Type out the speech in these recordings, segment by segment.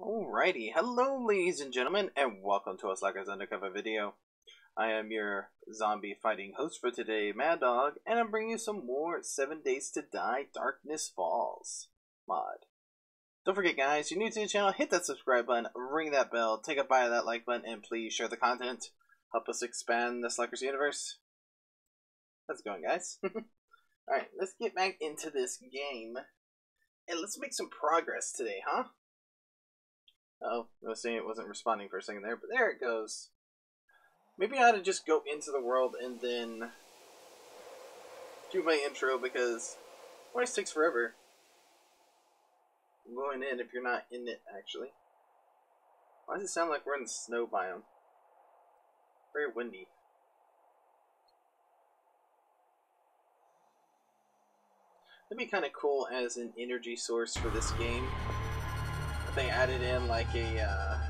Alrighty, hello ladies and gentlemen, and welcome to a Slackers Undercover video. I am your zombie fighting host for today, Mad Dog, and I'm bringing you some more 7 Days to Die Darkness Falls mod. Don't forget guys, if you're new to the channel, hit that subscribe button, ring that bell, take a bite of that like button, and please share the content. Help us expand the Slackers universe. How's it going guys? Alright, let's get back into this game, and let's make some progress today, huh? Oh, I was saying it wasn't responding for a second there, but there it goes. Maybe I ought to just go into the world and then do my intro, because it always takes forever going in if you're not in it, actually. Why does it sound like we're in the snow biome? Very windy. That'd be kind of cool as an energy source for this game. They added in like a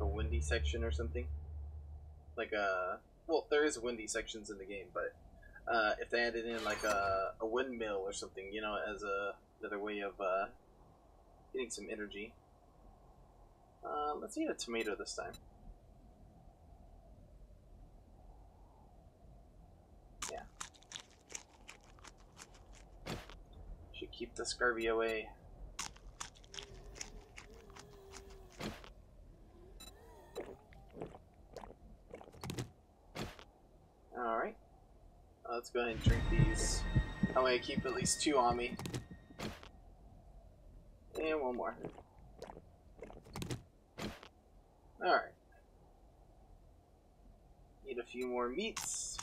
windy section or something. Like a, well, there is windy sections in the game, but if they added in like a windmill or something, you know, as another way of getting some energy. Let's eat a tomato this time. Yeah. Should keep the scurvy away. Alright, let's go ahead and drink these. That way I keep at least two on me. And one more. Alright. Eat a few more meats.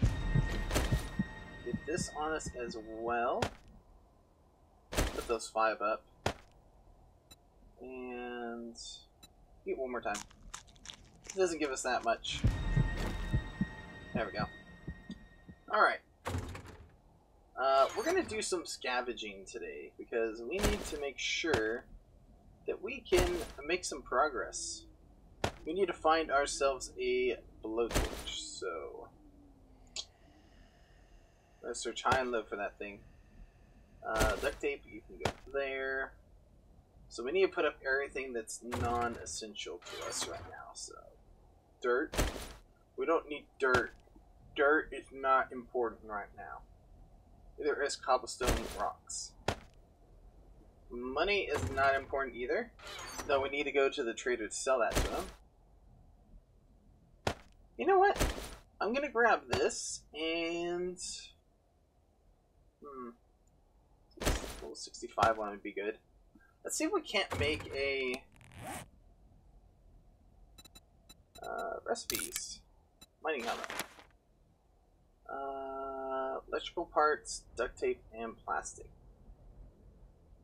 Get this on us as well. Put those 5 up. And eat one more time. It doesn't give us that much. There we go. Alright. We're going to do some scavenging today, because we need to make sure that we can make some progress. We need to find ourselves a blowtorch, so let's search high and low for that thing. Duct tape, you can go there. So we need to put up everything that's non-essential to us right now, so dirt. We don't need dirt. Dirt is not important right now. Neither is cobblestone rocks. Money is not important either, though we need to go to the trader to sell that to them. You know what? I'm gonna grab this and level 65 one would be good. Let's see if we can't make a recipes. Mining helmet. Electrical parts, duct tape, and plastic.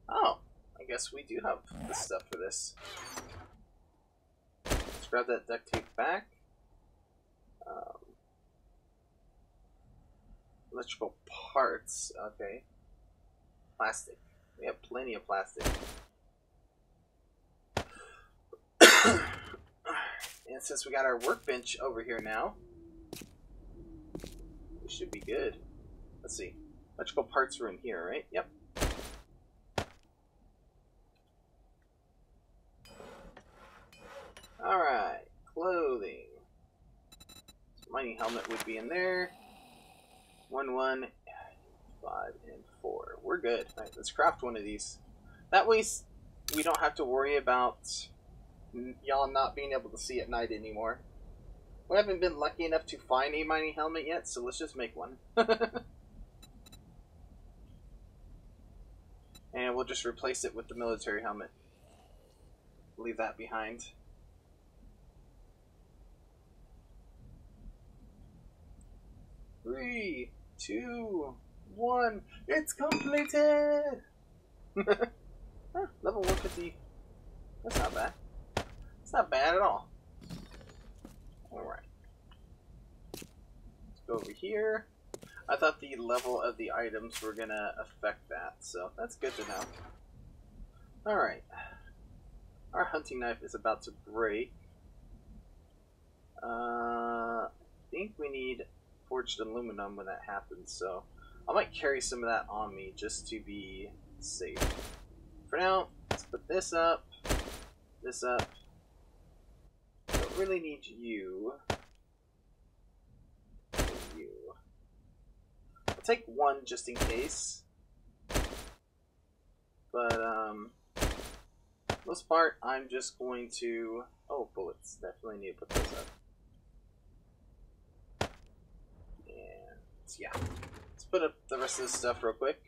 Oh, I guess we do have the stuff for this. Let's grab that duct tape back. Electrical parts, okay. Plastic. We have plenty of plastic. And since we got our workbench over here now, we should be good. Let's see. Electrical parts are in here, right? Yep. Alright. Clothing. So mining helmet would be in there. 1, 5, and 4. We're good. Alright, let's craft one of these. That way we don't have to worry about y'all not being able to see at night anymore. We haven't been lucky enough to find a mining helmet yet, so let's just make one. And we'll just replace it with the military helmet. Leave that behind. Three, two, one. It's completed! Huh, level 150. That's not bad. It's not bad at all. Alright. Let's go over here. I thought the level of the items were gonna affect that, so that's good to know. Alright. Our hunting knife is about to break. I think we need forged aluminum when that happens, so I might carry some of that on me just to be safe. for now. Let's put this up. This up. I don't really need you. You. I'll take one just in case. But, for the most part, I'm just going to... Oh, bullets. Definitely need to put those up. And, yeah. Let's put up the rest of this stuff real quick.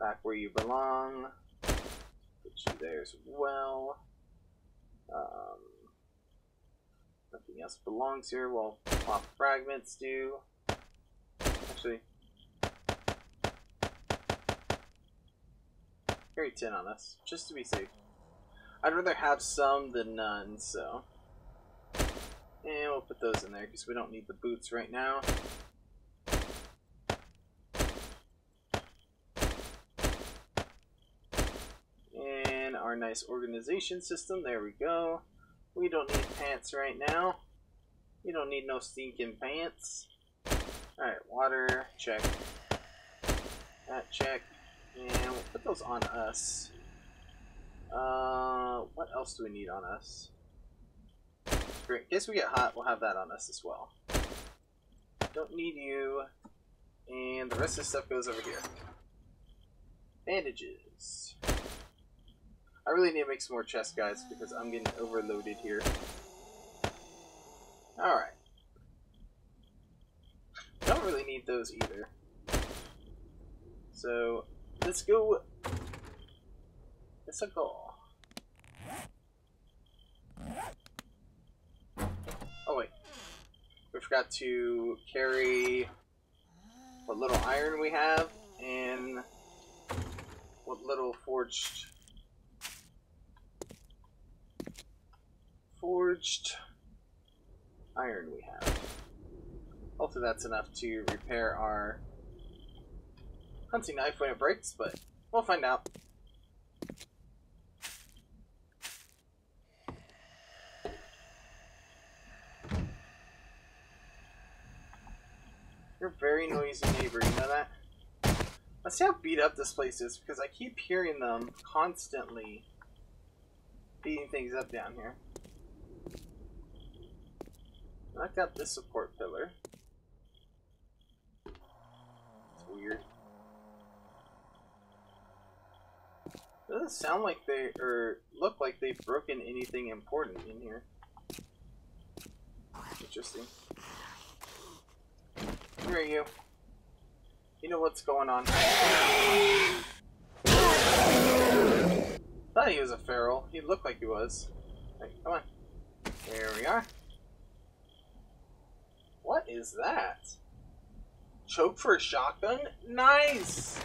Back where you belong. Put you there as well. Nothing else belongs here. Well, pop fragments do. Actually... carry 10 on us, just to be safe. I'd rather have some than none, so... and we'll put those in there, because we don't need the boots right now. And our nice organization system, there we go. We don't need pants right now. We don't need no stinking pants. Alright, water, check. That check. And we'll put those on us. What else do we need on us? Great. In case we get hot, we'll have that on us as well. Don't need you. And the rest of the stuff goes over here. Bandages. I really need to make some more chests, guys, because I'm getting overloaded here. Alright. Don't really need those either. So... let's go. Let's go. Oh wait, we forgot to carry what little iron we have and what little forged iron we have. Hopefully that's enough to repair our hunting knife when it breaks, but we'll find out. You're a very noisy neighbor, you know that? Let's see how beat up this place is, because I keep hearing them constantly beating things up down here. I got this support pillar. It's weird. Doesn't sound like they, or look like they've broken anything important in here. Interesting. Where are you? You know what's going on. Thought he was a feral. He looked like he was. Right, come on. There we are. What is that? Choke for a shotgun? Nice!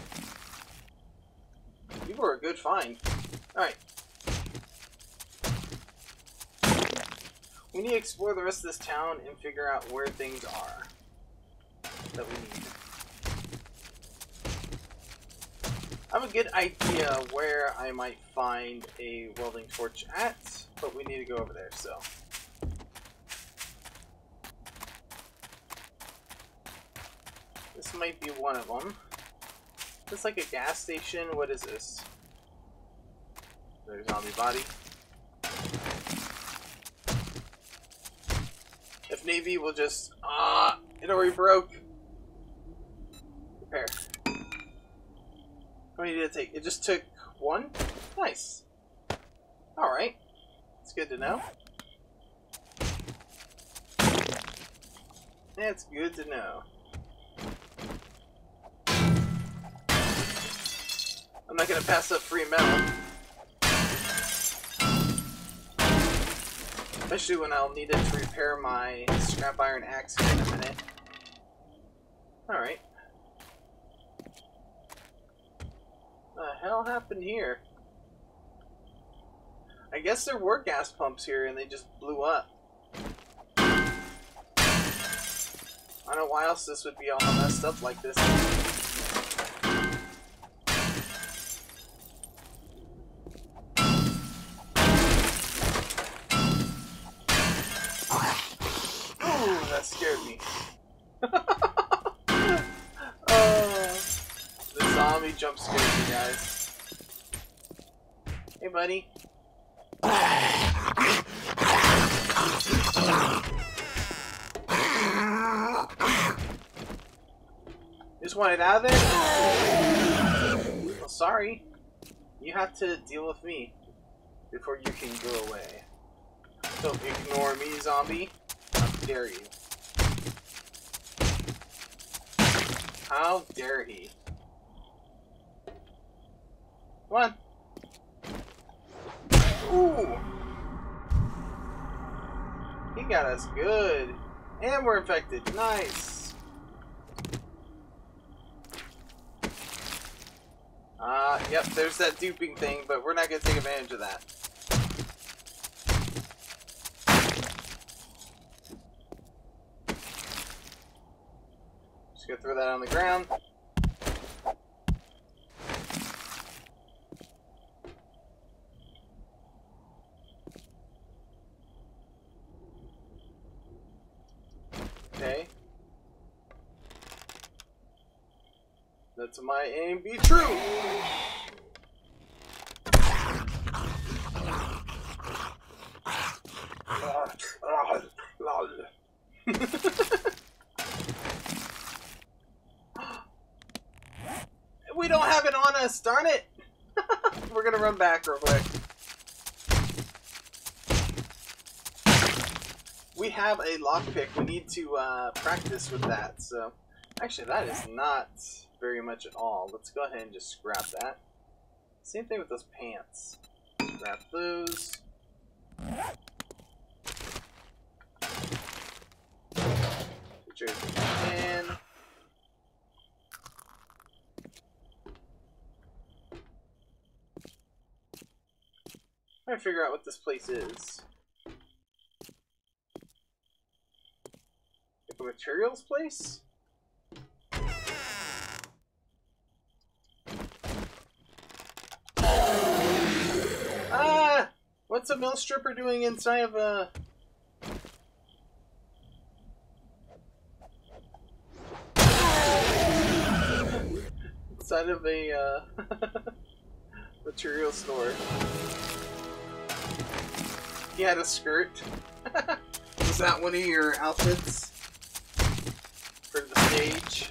You were a good find. Alright. We need to explore the rest of this town and figure out where things are that we need. I have a good idea where I might find a welding torch at, but we need to go over there, so. This might be one of them. It's like a gas station. What is this? There's a zombie body. If Navy will just... ah! It already broke! Repair. How many did it take? It just took one? Nice. Alright. It's good to know. That's good to know. I'm not gonna pass up free metal. Especially when I'll need it to repair my scrap iron axe in a minute. Alright. What the hell happened here? I guess there were gas pumps here and they just blew up. I don't know why else this would be all messed up like this. many jump scares you guys. Hey, buddy. Just wanted out of there? Well, sorry. You have to deal with me before you can go away. So ignore me, zombie. How dare you? How dare he? Come on. Ooh! He got us good. And we're infected. Nice! Yep, there's that duping thing, but we're not gonna take advantage of that. Just gonna throw that on the ground. Okay. Let my aim be true! We don't have it on us, darn it! We're gonna run back real quick. We have a lockpick. We need to practice with that. So, actually, that is not very much at all. Let's go ahead and just scrap that. Same thing with those pants. Scrap those. Put everything in. I'm trying to figure out what this place is. The materials place? Ah! What's a mill stripper doing inside of a... inside of a, material store. He had a skirt. Was that one of your outfits? For the stage?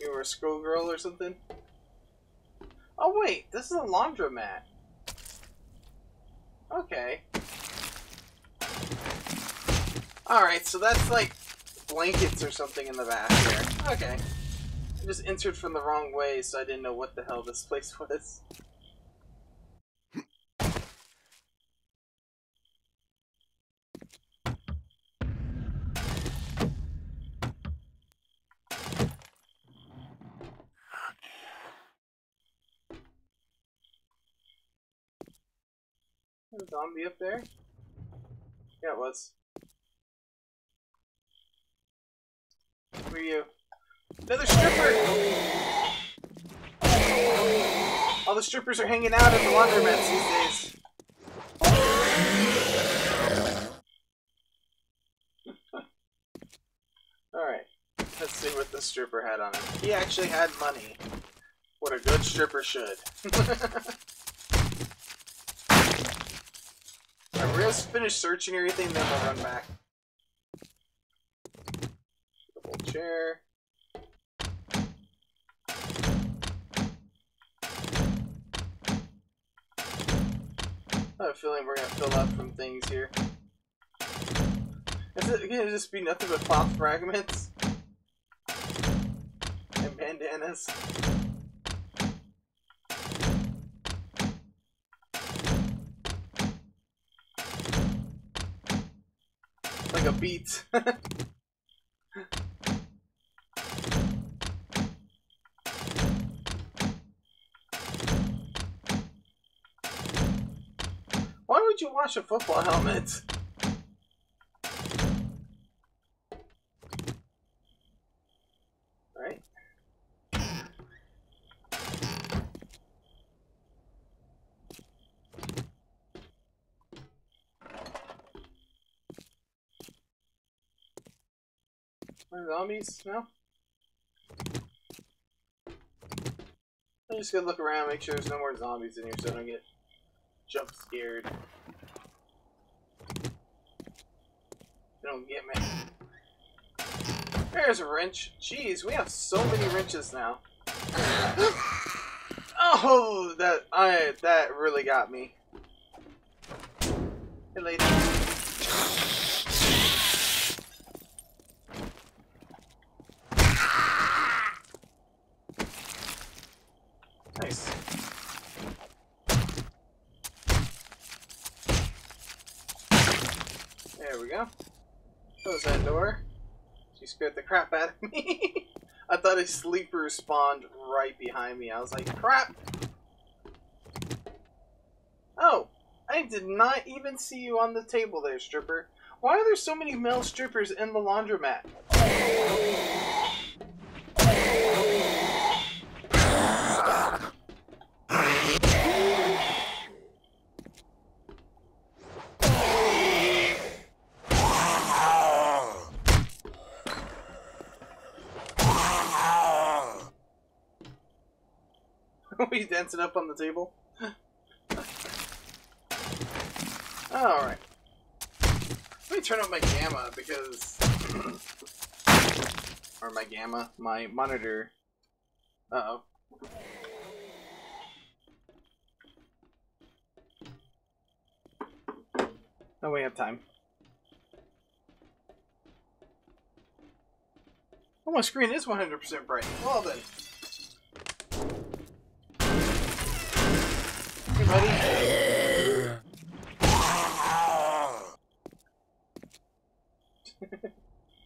You were a schoolgirl or something? Oh wait, this is a laundromat. Okay. Alright, so that's like blankets or something in the back there. Okay. I just entered from the wrong way, so I didn't know what the hell this place was. Is a zombie up there? Yeah, it was. Who are you? Another stripper! All the strippers are hanging out at the laundromats these days. Alright, let's see what this stripper had on him. He actually had money. What a good stripper should. Alright, we're gonna finish searching everything, then we'll run back. Double chair. I have a feeling we're gonna fill up from things here. Is it gonna just be nothing but pop fragments? And bandanas? Like a beat. Why would you wash a football helmet? Right? Zombies? No? I'm just gonna look around, make sure there's no more zombies in here so I don't get jump scared. They don't get me. There's a wrench. Jeez, we have so many wrenches now. Oh, that really got me. Hey, lady. Nice. There we go. Close that door. She scared the crap out of me. I thought a sleeper spawned right behind me. I was like, crap! Oh! I did not even see you on the table there, stripper. Why are there so many male strippers in the laundromat? He's dancing up on the table. Alright. Let me turn up my gamma because... or my gamma, my monitor. Uh-oh. No, we have time. Oh, my screen is 100% bright. Well then. Buddy.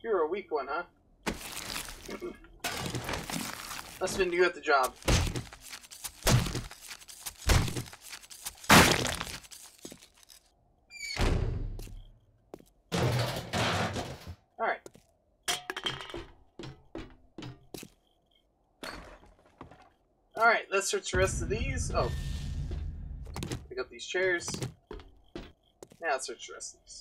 You're a weak one, huh? Must have been you at the job. Alright. Alright, let's search the rest of these. Oh. Up these chairs. Now let's search the rest of these.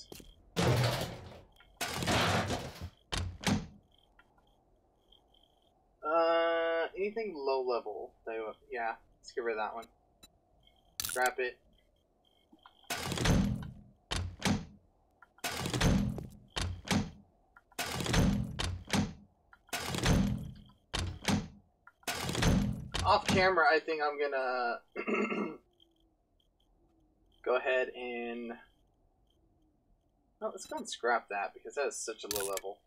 Anything low level? Yeah, let's get rid of that one. Scrap it. Off camera, I think I'm gonna go ahead and... oh, let's go and scrap that because that is such a low level.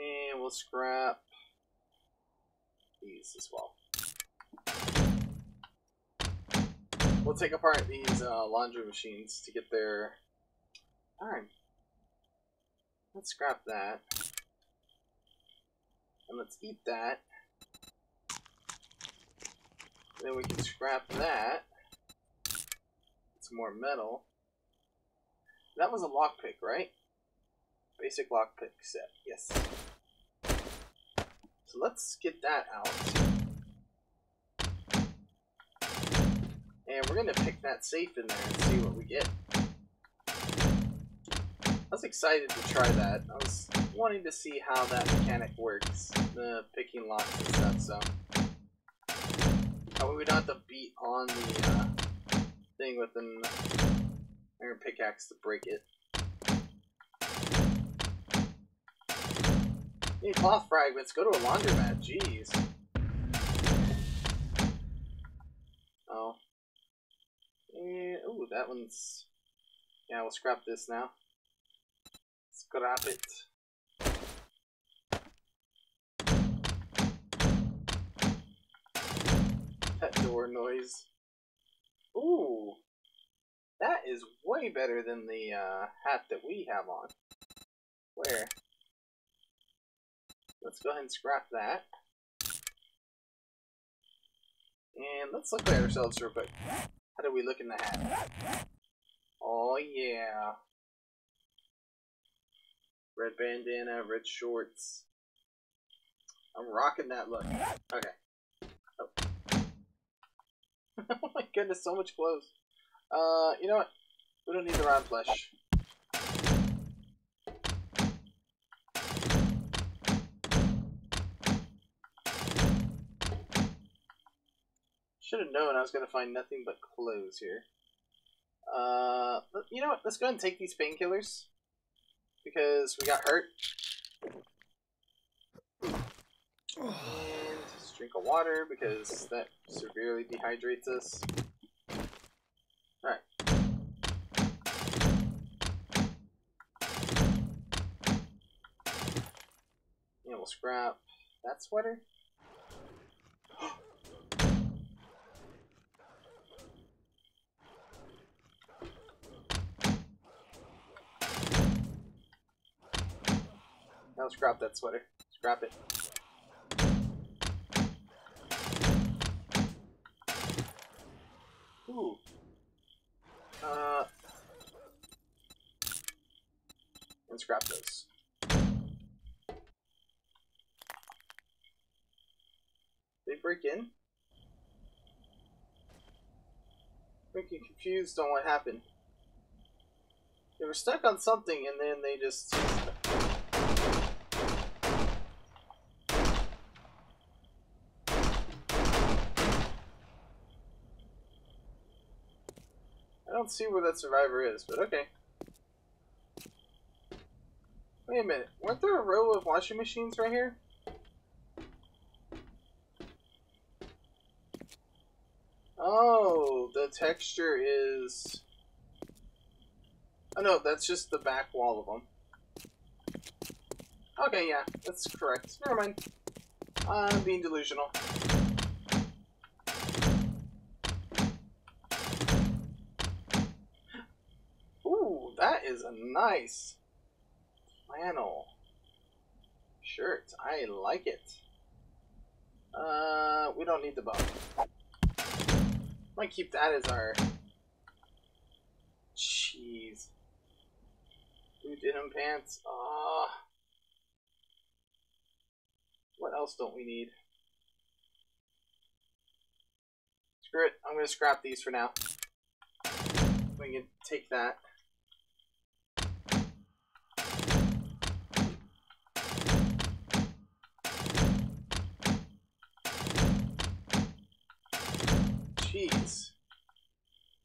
And we'll scrap these as well. We'll take apart these laundry machines to get their... alright. Let's scrap that. And let's eat that. And then we can scrap that. Some more metal. That was a lockpick, right? Basic lockpick set. Yes. So let's get that out. And we're gonna pick that safe in there and see what we get. I was excited to try that. I was wanting to see how that mechanic works. The picking locks and stuff, so. That way we don't have to beat on the thing with an iron pickaxe to break it. Need cloth fragments, go to a laundromat, jeez. Oh. Yeah, ooh, that one's... yeah, we'll scrap this now. Scrap it. That door noise. Ooh, that is way better than the hat that we have on. Where? Let's go ahead and scrap that. And let's look at ourselves real quick. How do we look in the hat? Oh yeah. Red bandana, red shorts. I'm rocking that look. Okay. Oh. Oh my goodness, so much clothes. You know what? We don't need the round flesh. Should have known I was going to find nothing but clothes here. You know what? Let's go ahead and take these painkillers. Because we got hurt. And just drink of water because that severely dehydrates us. Alright. Yeah, we'll scrap that sweater. Now scrap that sweater. Scrap it. Ooh. And scrap those. They break in? Freaking confused on what happened. They were stuck on something and then they just... I don't see where that survivor is, but okay. Wait a minute, weren't there a row of washing machines right here? Oh, the texture is... Oh no, that's just the back wall of them. Okay, yeah, that's correct. Never mind. I'm being delusional. That is a nice flannel shirt. I like it. We don't need the bow. Might keep that as our... Jeez. Blue denim pants. What else don't we need? Screw it. I'm going to scrap these for now. We can take that. Jeez.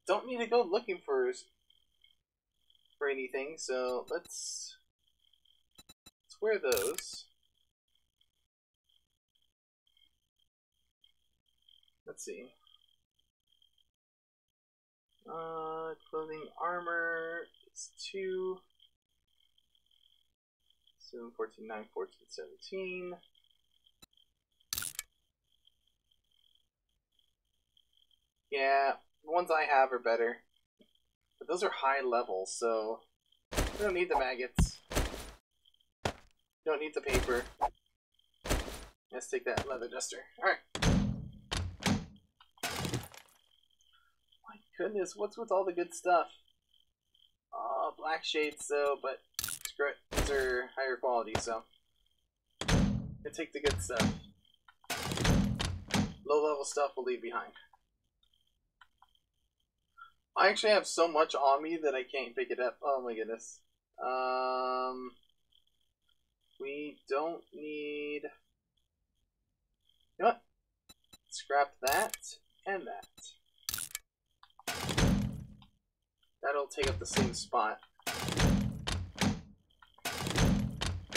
Don't need to go looking for anything, so let's wear those. Let's see. Clothing, armor, it's 2. 7, 14, 9, 14, 17. Yeah, the ones I have are better. But those are high level, so we don't need the maggots. Don't need the paper. Let's take that leather duster. Alright. My goodness, what's with all the good stuff? Black shades though, but screw it. These are higher quality, so we'll take the good stuff. Low level stuff we'll leave behind. I actually have so much on me that I can't pick it up. Oh my goodness. We don't need... You know what? Scrap that and that. That'll take up the same spot.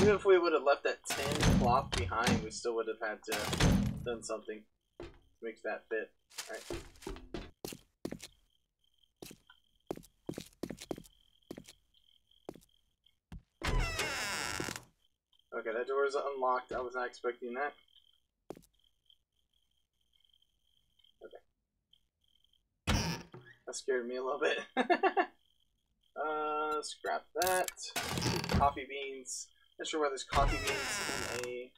Even if we would have left that tin cloth behind, we still would have had to have done something to make that fit. Alright. Okay, that door is unlocked. I was not expecting that. Okay. That scared me a little bit. Scrap that. Coffee beans. Not sure why there's coffee beans in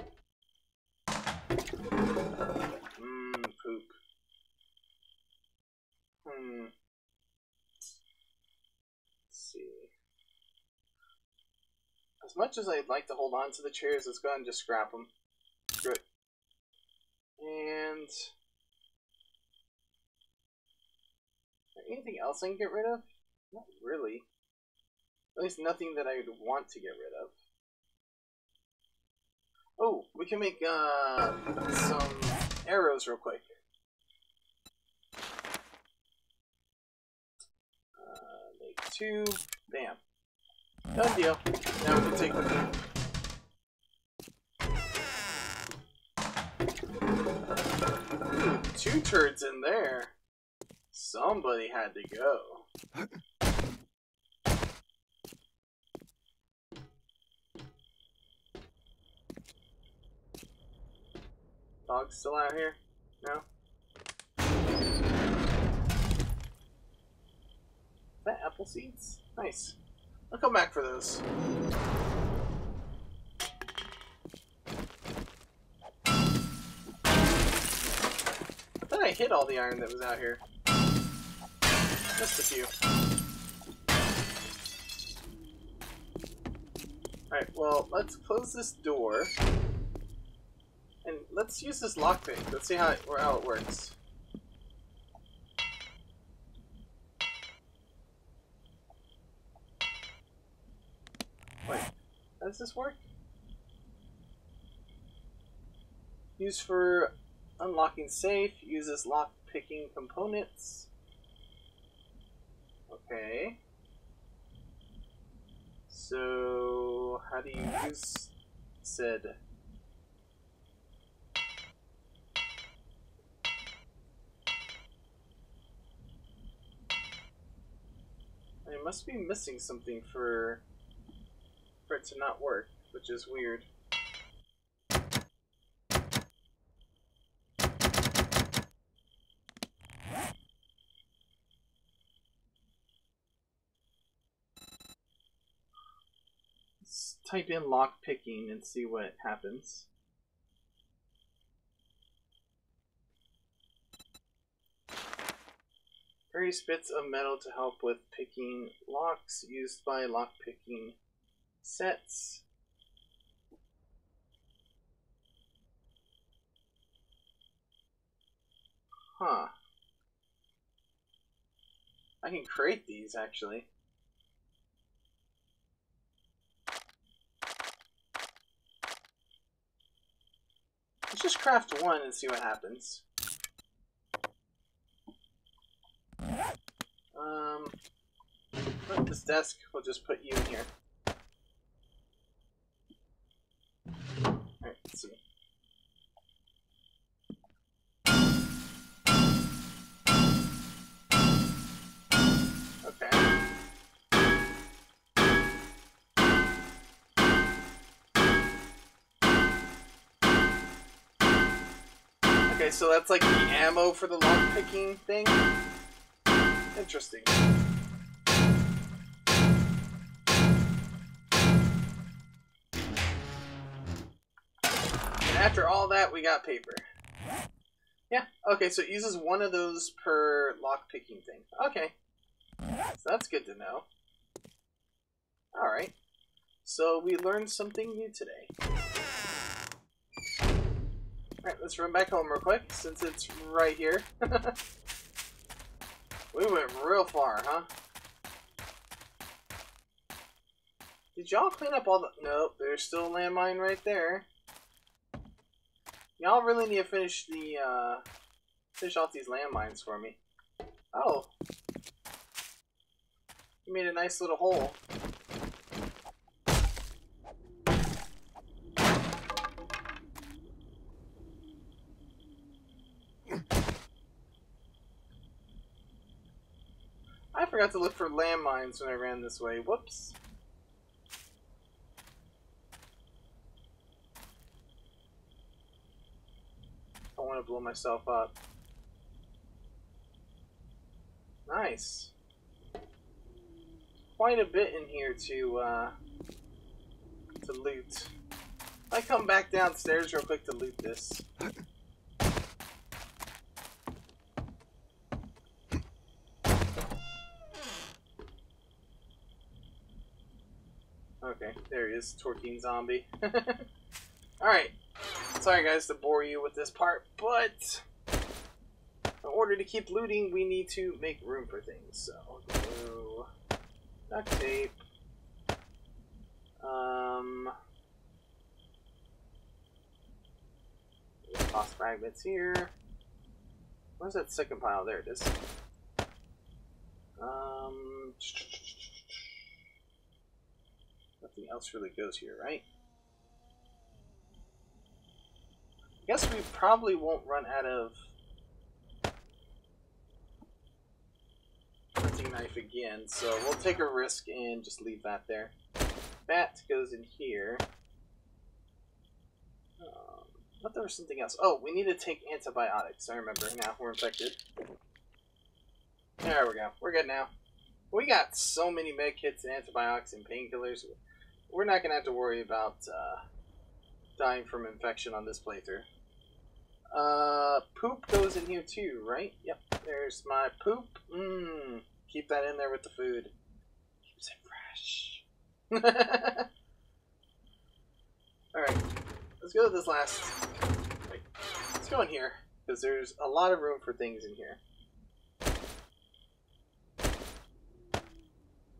a... Poop. Let's see. As much as I'd like to hold on to the chairs, let's go ahead and just scrap them. Screw it. And... Is there anything else I can get rid of? Not really. At least nothing that I would want to get rid of. Oh, we can make some arrows real quick. two. Bam. Done deal. Now we can take the food. Ooh, two turds in there. Somebody had to go. Dog's still out here? No? Is that apple seeds? Nice. I'll come back for those. I thought I hit all the iron that was out here. Just a few. Alright, well, let's close this door. And let's use this lockpick. Let's see how it works. Wait, how does this work? Use for unlocking safe. Uses lockpicking components. Okay. So, how do you use said? I must be missing something for it to not work, which is weird. Let's type in lock picking and see what happens. Various bits of metal to help with picking locks used by lockpicking sets. Huh. I can create these actually. Let's just craft one and see what happens. Put this desk, we'll just put you in here. Alright, let's see. Okay. Okay, so that's like the ammo for the lockpicking thing? Interesting. And after all that, we got paper. Yeah, okay, so it uses one of those per lockpicking thing. Okay. So that's good to know. Alright. So we learned something new today. Alright, let's run back home real quick, since it's right here. We went real far, huh? Did y'all clean up all the... Nope, there's still a landmine right there. Y'all really need to finish the, finish off these landmines for me. Oh. You made a nice little hole. I forgot to look for landmines when I ran this way. Whoops. I don't want to blow myself up. Nice. Quite a bit in here to loot. If I come back downstairs real quick to loot this. Okay, there he is, twerking zombie. Alright, sorry guys to bore you with this part, but in order to keep looting, we need to make room for things. So, duct tape. Lost fragments here. Where's that second pile? There it is. nothing else really goes here, right? I guess we probably won't run out of hunting knife again, so we'll take a risk and just leave that there. That goes in here. But there was something else. Oh, we need to take antibiotics. I remember now. We're infected. There we go. We're good now. We got so many med kits and antibiotics and painkillers. We're not going to have to worry about dying from infection on this playthrough. Poop goes in here too, right? Yep. There's my poop. Keep that in there with the food. Keeps it fresh. Alright. Let's go to this last... Wait. Let's go in here, because there's a lot of room for things in here.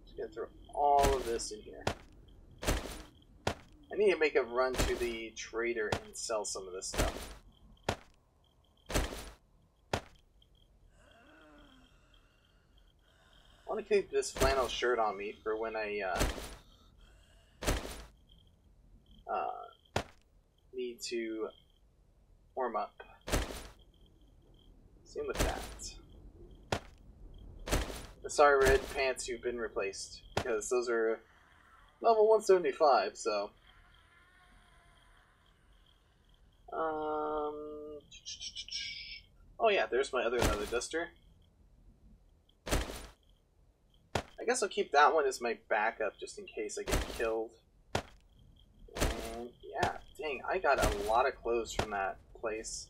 Just gonna throw all of this in here. I need to make a run to the trader and sell some of this stuff. I want to keep this flannel shirt on me for when I need to warm up. Same with that. The sorry red pants you've been replaced, because those are level 175, so. Oh yeah, there's my other leather duster. I guess I'll keep that one as my backup just in case I get killed. And yeah, dang, I got a lot of clothes from that place.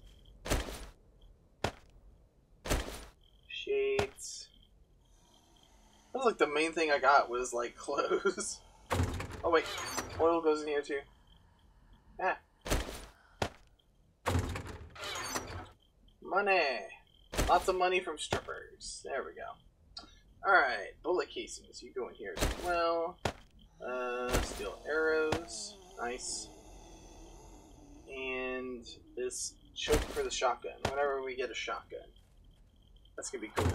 Sheets. That was like the main thing I got was like clothes. Oh wait, oil goes in here too. Ah. Money. Lots of money from strippers. There we go. Alright, bullet casings, you go in here as well. Steel arrows, nice. And this choke for the shotgun, whenever we get a shotgun. That's gonna be cool.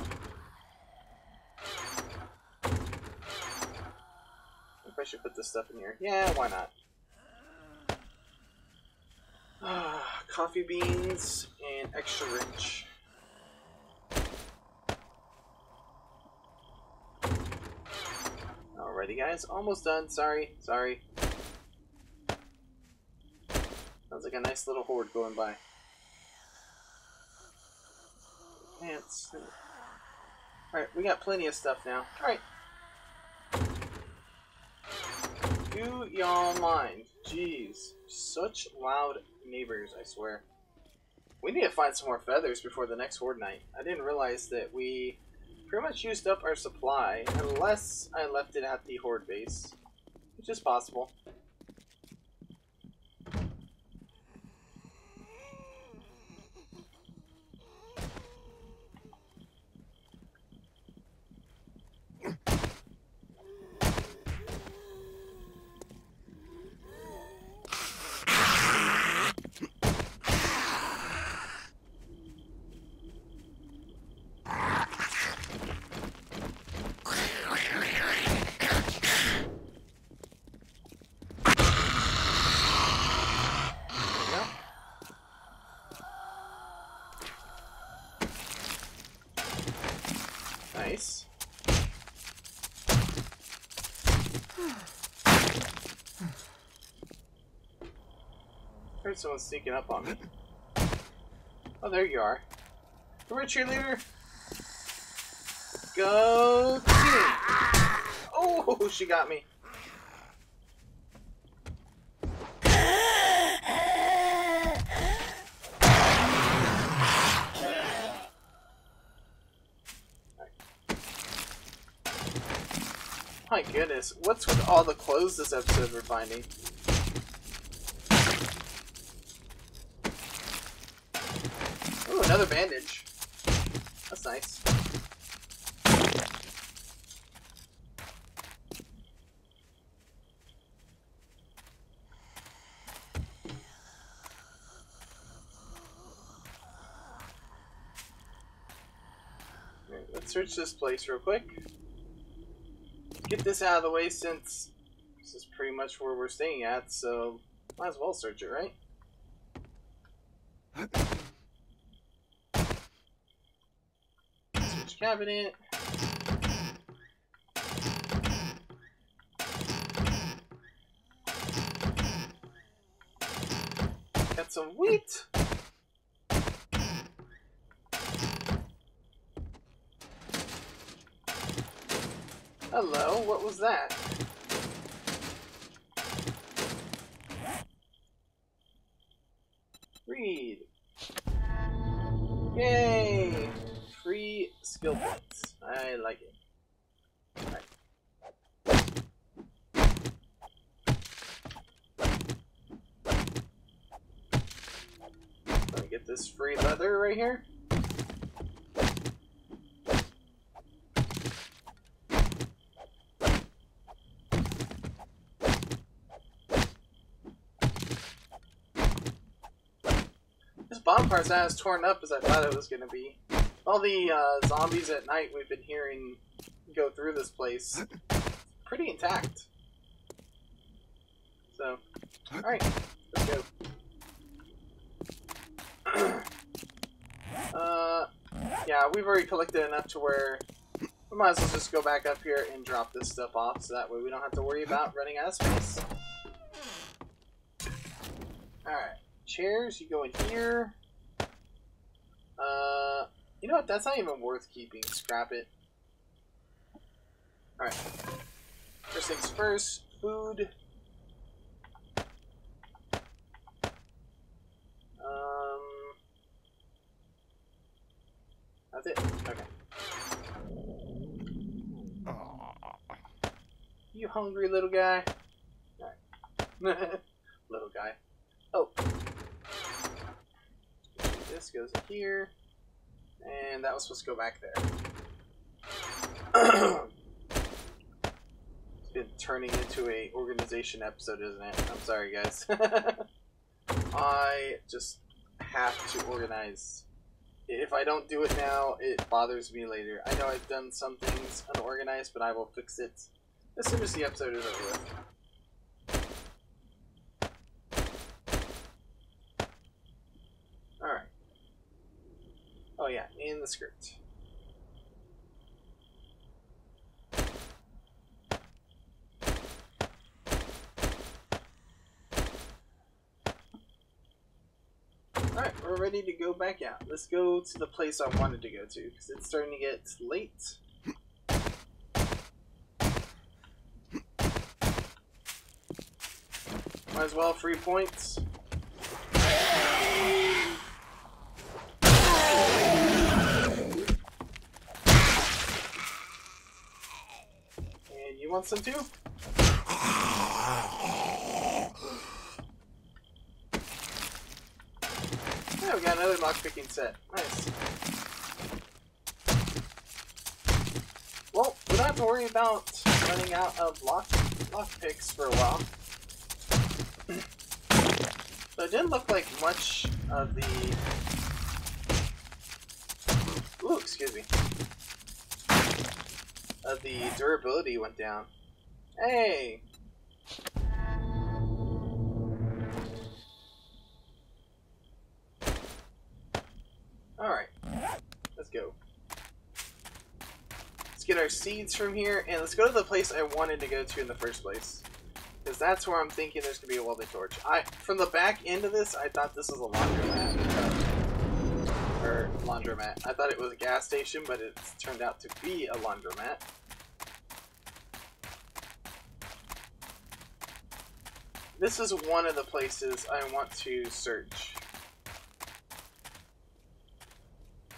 If I should put this stuff in here. Yeah, why not? Coffee beans and extra rich. Alrighty guys, almost done. Sorry. Sounds like a nice little horde going by. Pants. Alright, we got plenty of stuff now. Alright. Do y'all mind? Jeez. Such loud neighbors, I swear. We need to find some more feathers before the next horde night. I didn't realize that we... pretty much used up our supply, unless I left it at the horde base, which is possible. Heard someone sneaking up on me. Oh, there you are. Come here, cheerleader. Go team. Oh, she got me. My goodness, what's with all the clothes this episode we're finding? Ooh, another bandage. That's nice. Alright, let's search this place real quick. Get this out of the way since this is pretty much where we're staying at, so might as well search it, right? Search cabinet. Got some wheat. Hello, what was that? Read. Yay! Free skill points. I like it. Alright. Let me get this free leather right here. Bomb parts not as torn up as I thought it was going to be. All the zombies at night we've been hearing go through this place, pretty intact. So, alright, let's go. Yeah, we've already collected enough to where we might as well just go back up here and drop this stuff off, so that way we don't have to worry about running out of space. Alright. Chairs, you go in here. You know what? That's not even worth keeping. Scrap it. Alright. First things first, food. That's it. Okay. You hungry, little guy? Alright. Little guy. Oh. This goes in here, and that was supposed to go back there. It's been turning into an organization episode, isn't it? I'm sorry, guys. I just have to organize. If I don't do it now, it bothers me later. I know I've done some things unorganized, but I will fix it as soon as the episode is over with. Oh yeah, in the script. Alright, we're ready to go back out. Let's go to the place I wanted to go to, because it's starting to get late. Might as well, free points. You want some too? Yeah, we got another lock picking set. Nice. Well, we don't have to worry about running out of lock picks for a while. But it didn't look like much of the. Ooh, excuse me. The durability went down. Hey! Alright. Let's go. Let's get our seeds from here, and let's go to the place I wanted to go to in the first place. Because that's where I'm thinking there's going to be a welding torch. From the back end of this, I thought this was a laundromat. Or laundromat. I thought it was a gas station, but it's turned out to be a laundromat. This is one of the places I want to search.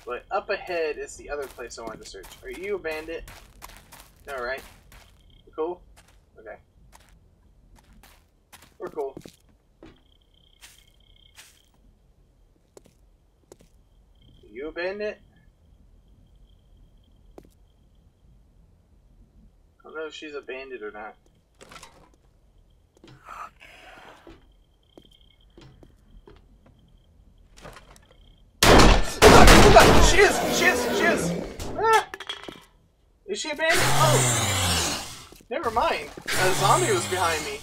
But up ahead is the other place I wanted to search. Are you a bandit? No, right? We're cool? Okay. We're cool. You a bandit? I don't know if she's a bandit or not. She is! She is! She is! Ah! Is she a bandit? Oh! Never mind. A zombie was behind me.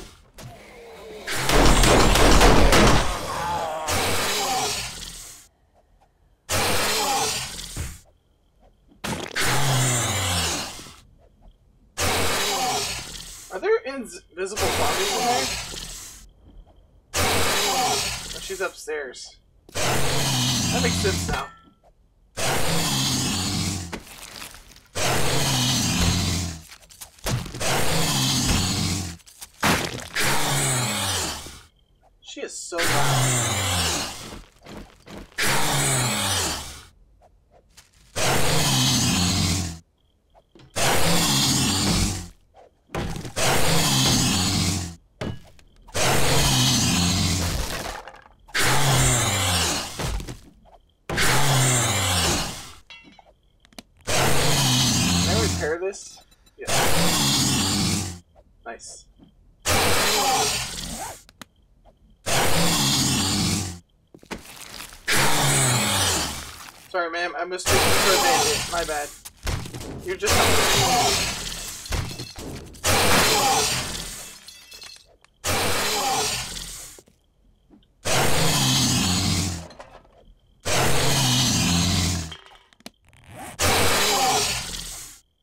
Are there invisible zombies in there? Oh, she's upstairs. That makes sense now. She is so loud. Can I repair this? Yeah. Nice. Sorry, ma'am, I mistook you for a bandit. My bad. You're just helping.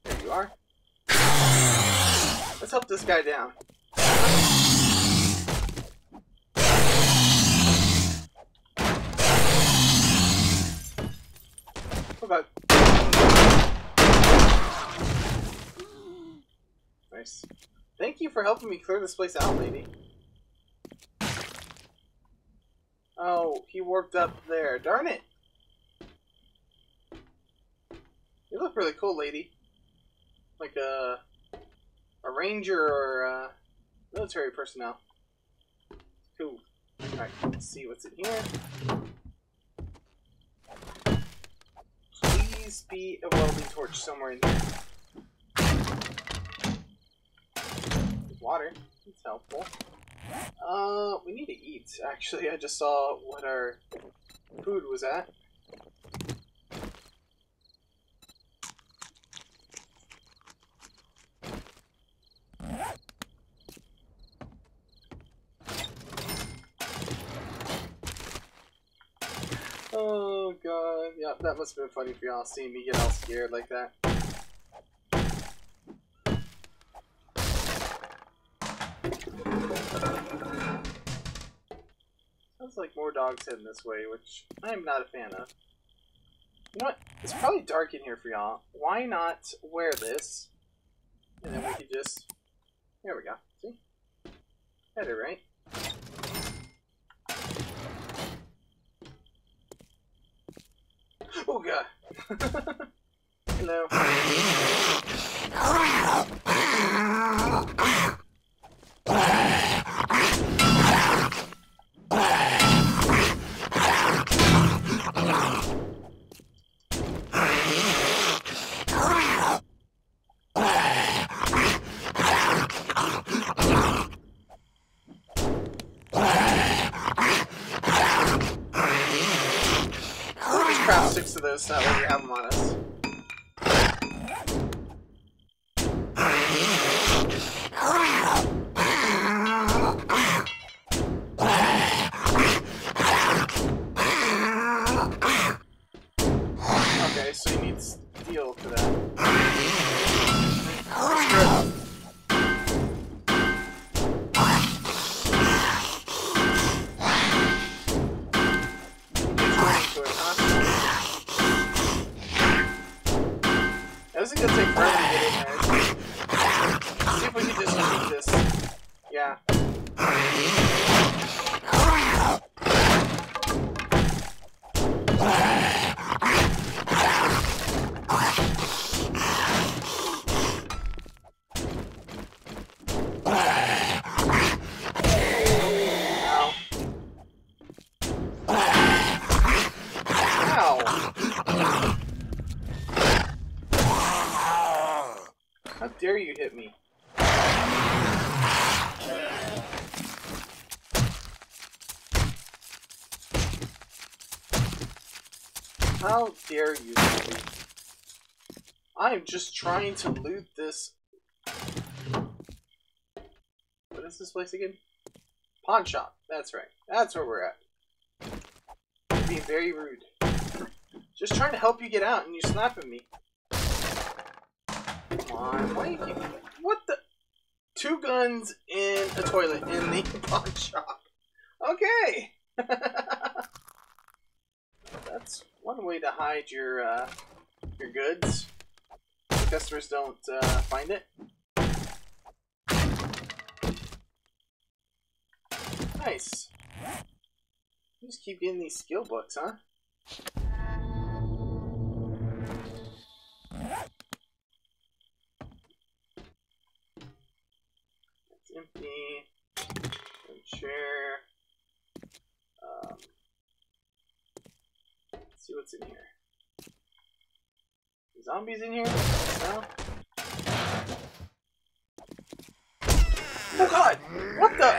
There you are. Let's help this guy down. Nice. Thank you for helping me clear this place out, lady. Oh, he warped up there. Darn it! You look really cool, lady. Like a ranger or a military personnel. Cool. Alright, let's see what's in here. Please be a welding torch somewhere in here. Water, it's helpful. We need to eat. Actually, I just saw what our food was at. Oh god, yeah, that must have been funny for y'all seeing me get all scared like that. Sounds like more dogs heading this way, which I'm not a fan of. You know what? It's probably dark in here for y'all. Why not wear this? And then we could just... There we go. See? Better, right? Oh god! Hello. Six of those, so that way we have them on us. Okay, so you need steel for that. This is gonna take forever to get in there. Let's see if we can just delete this. Yeah. How dare you hit me? How dare you hit me? I am just trying to loot this What's this place again? Pawn shop. That's right. That's where we're at. You're being very rude. Just trying to help you get out and you're slapping me. Come on. Why are you giving me? What the? 2 guns in a toilet in the pawn shop. Okay. That's one way to hide your goods. The customers don't find it. Nice. You just keep getting these skill books, huh? That's empty. I'm sure. Let's see what's in here. Zombies in here? No? Oh god! What the?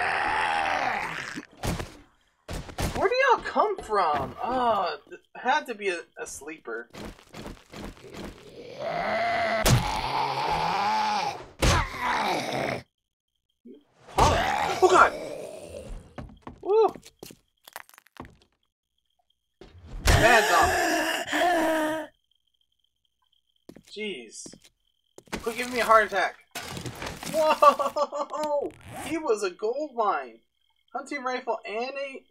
Where do y'all come from? Oh, it had to be a sleeper. Oh, oh god! Woo! Bad zombie. Jeez. Quit giving me a heart attack. Whoa! He was a gold mine. Hunting rifle and a...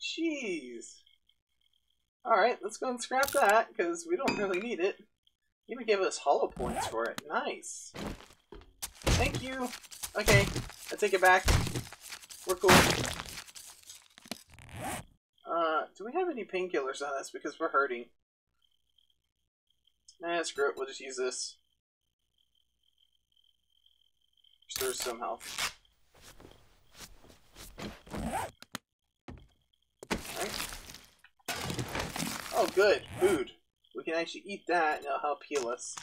Jeez. Alright, let's go and scrap that, because we don't really need it. You even gave us hollow points for it. Nice. Thank you. Okay, I take it back. We're cool. Do we have any painkillers on us? Because we're hurting. Nah, screw it. We'll just use this. Restore some health. Alright. Oh, good. Food. We can actually eat that and it'll help heal us.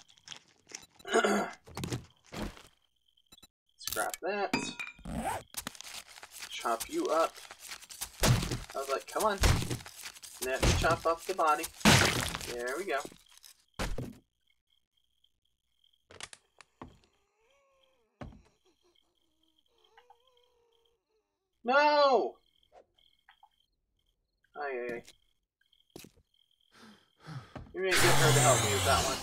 Scrap that. Chop you up. I was like, come on. Let me chop up the body. There we go. No! Aye, aye, aye. Maybe I can get her to help me with that one.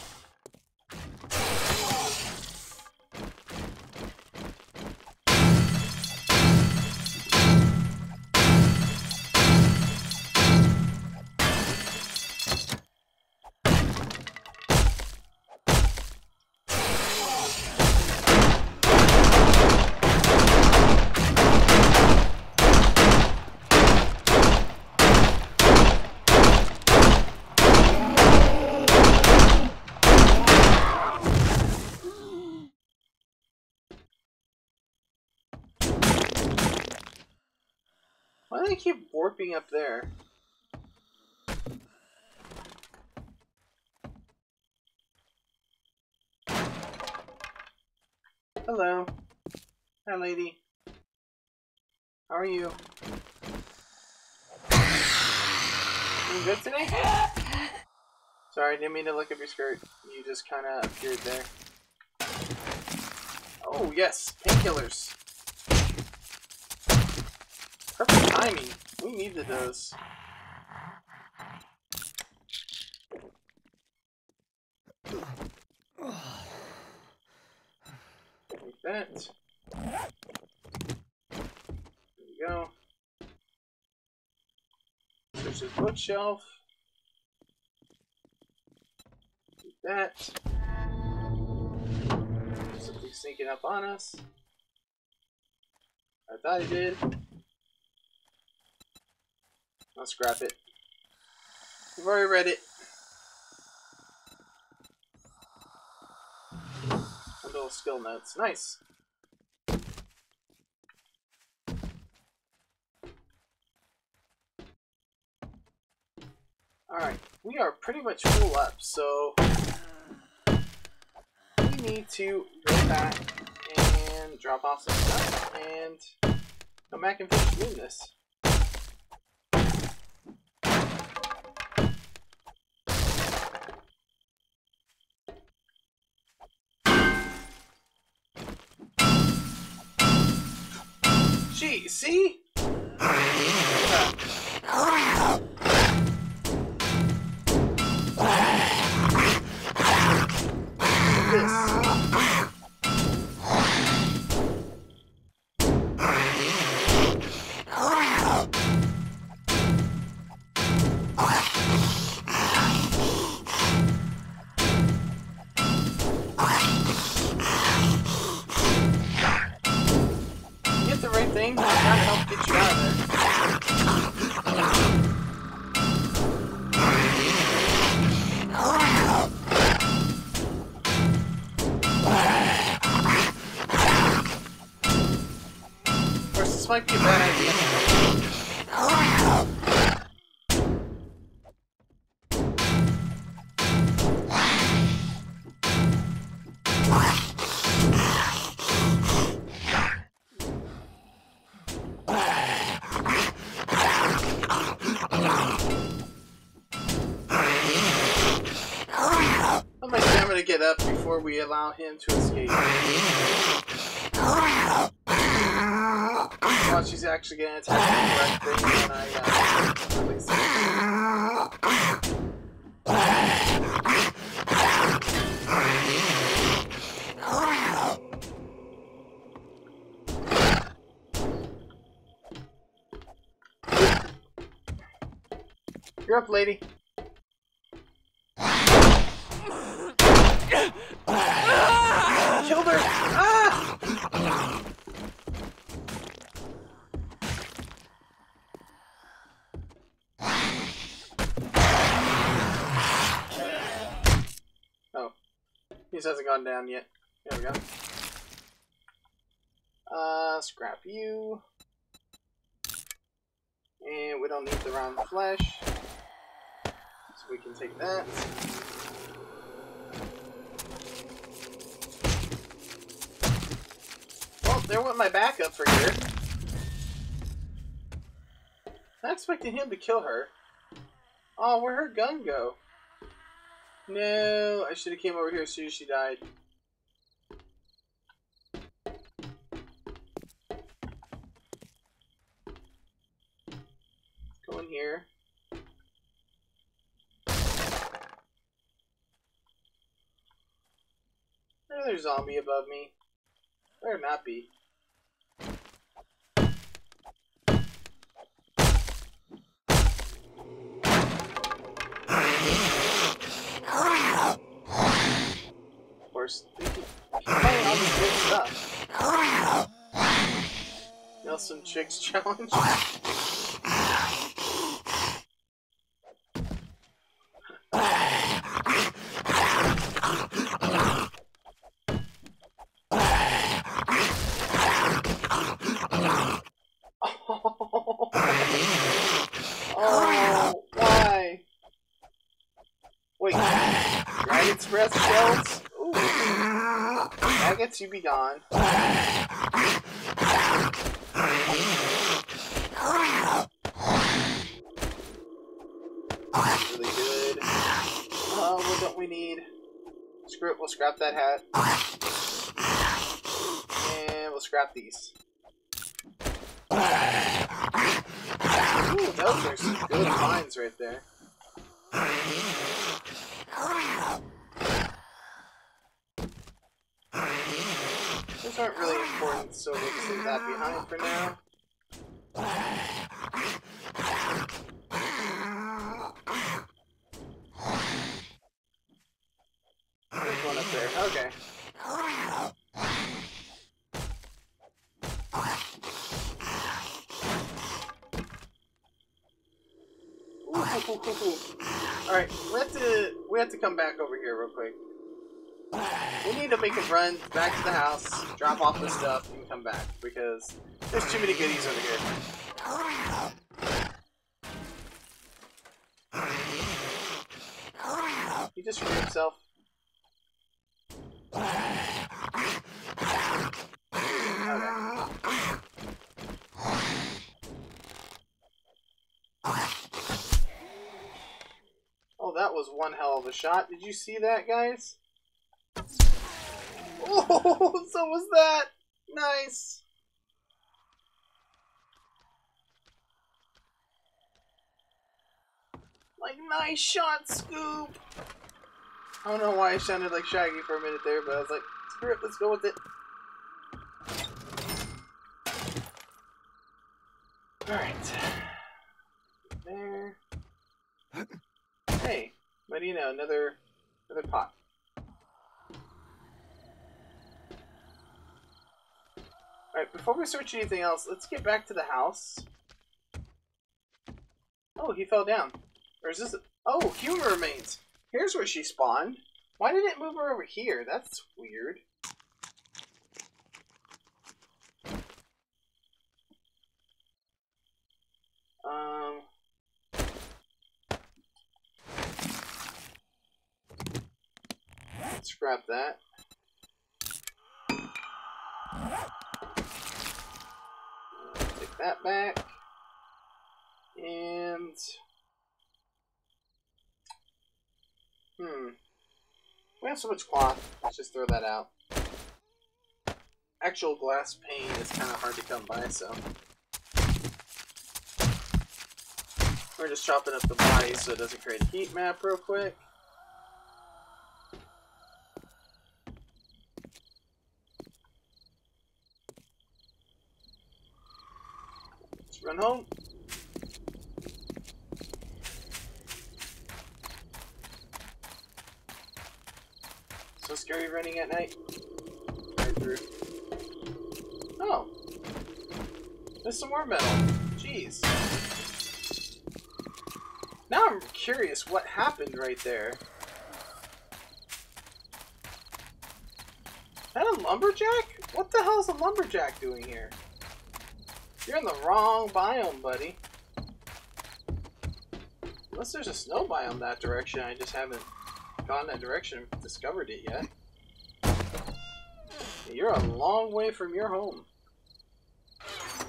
Why do they keep warping up there? Hello. Hi, lady. How are you? You good today? Sorry, didn't mean to look up your skirt. You just kind of appeared there. Oh, yes. Painkillers. Perfect timing. We needed those. Like that. There we go. There's a bookshelf. Like that. There's something sneaking up on us. I thought he did. I'll scrap it. We've already read it. A little skill notes. Nice. Alright, we are pretty much full up, so we need to go back and drop off some stuff and come back and finish doing this. Gee, see? Might be a bad idea. How much time to get up before we allow him to escape? She's actually gonna attack me directly when I You're up, lady. Killed her! Ah! He hasn't gone down yet. There we go. Scrap you. And we don't need the round flesh. So we can take that. Well, there went my backup for here. Not expecting him to kill her. Oh, where'd her gun go? No, I should have came over here as soon as she died. Go in here. Another zombie above me. Better not be. Nelson Chicks Challenge. Oh, why? Wait, Dragon's Breath shells? Maggots, you be gone. Really good. What don't we need? Screw it, we'll scrap that hat. And we'll scrap these. Ooh, those are some good finds right there. Those aren't really important, so we'll just leave that behind for now. There's one up there. Okay. Ooh, cool, cool, cool. Alright, we have to come back over here real quick. We need to make a run back to the house, drop off the stuff, and come back, because there's too many goodies over here. He just freed himself. Okay. Oh, that was one hell of a shot. Did you see that, guys? Oh, so was that. Nice. Like, nice shot, Scoop! I don't know why I sounded like Shaggy for a minute there, but I was like, screw it, let's go with it. Alright. There. Hey, what do you know? Another pot. Alright, before we search anything else, let's get back to the house. Oh, he fell down. Or is this a... Oh, human remains! Here's where she spawned. Why did it move her over here? That's weird. Scrap that. Take that back. And... We have so much cloth, let's just throw that out. Actual glass pane is kind of hard to come by, so... We're just chopping up the body so it doesn't create a heat map real quick. Let's run home. So scary running at night. Right through. Oh! There's some more metal. Jeez. Now I'm curious what happened right there. Is that a lumberjack? What the hell is a lumberjack doing here? You're in the wrong biome, buddy. Unless there's a snow biome that direction, I just haven't gone that direction and discovered it yet. You're a long way from your home.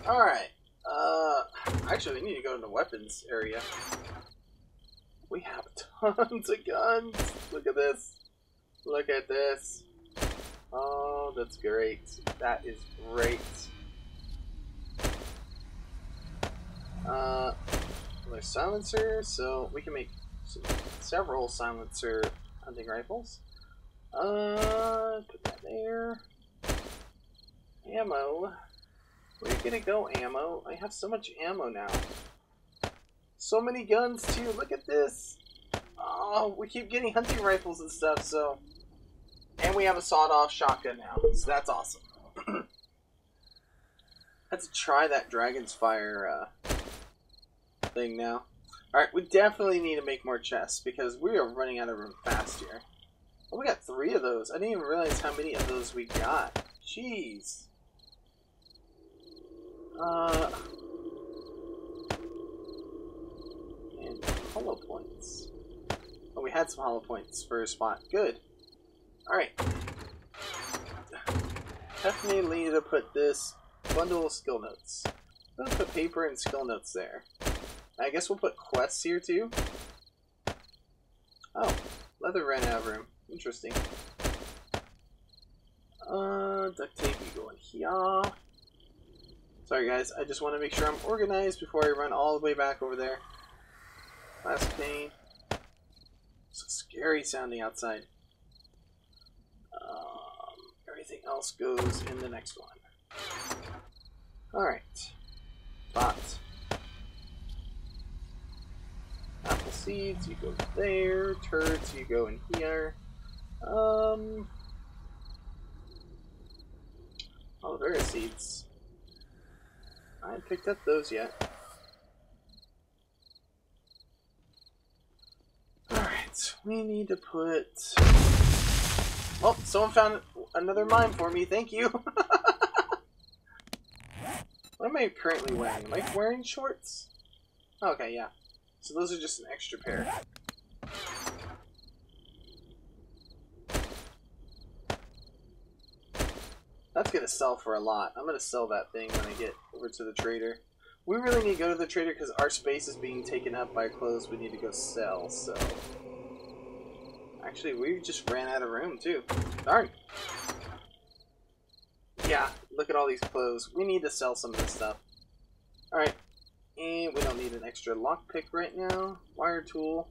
Alright. Actually, we need to go in the weapons area. We have tons of guns. Look at this. Look at this. Oh, that's great. That is great. There's silencer, so we can make several silencer hunting rifles. Put that there. Ammo. Where are you gonna go, ammo? I have so much ammo now. So many guns, too. Look at this. Oh, we keep getting hunting rifles and stuff, so... And we have a sawed-off shotgun now, so that's awesome. I have to try that Dragon's Fire thing now. Alright, we definitely need to make more chests, because we are running out of room fast here. Oh, we got 3 of those. I didn't even realize how many of those we got. Jeez. And hollow points. Oh, we had some hollow points for a spot. Good. Alright. Definitely need to put this bundle of skill notes. I'm gonna put paper and skill notes there. I guess we'll put quests here too. Oh, leather ran out of room. Interesting. Duct tape, you go in here. Sorry guys, I just want to make sure I'm organized before I run all the way back over there. Last thing. So scary sounding outside. Everything else goes in the next one. Alright. Bots. Apple seeds, you go there. Turds, you go in here. Oh, there are seeds. I haven't picked up those yet. We need to put... Oh, someone found another mine for me. Thank you. What am I currently wearing? Am I wearing shorts? Okay, yeah. So those are just an extra pair. That's gonna sell for a lot. I'm gonna sell that thing when I get over to the trader. We really need to go to the trader because our space is being taken up by clothes we need to go sell, so... Actually, we just ran out of room, too. Darn. Yeah, look at all these clothes. We need to sell some of this stuff. Alright. And we don't need an extra lockpick right now. Wire tool.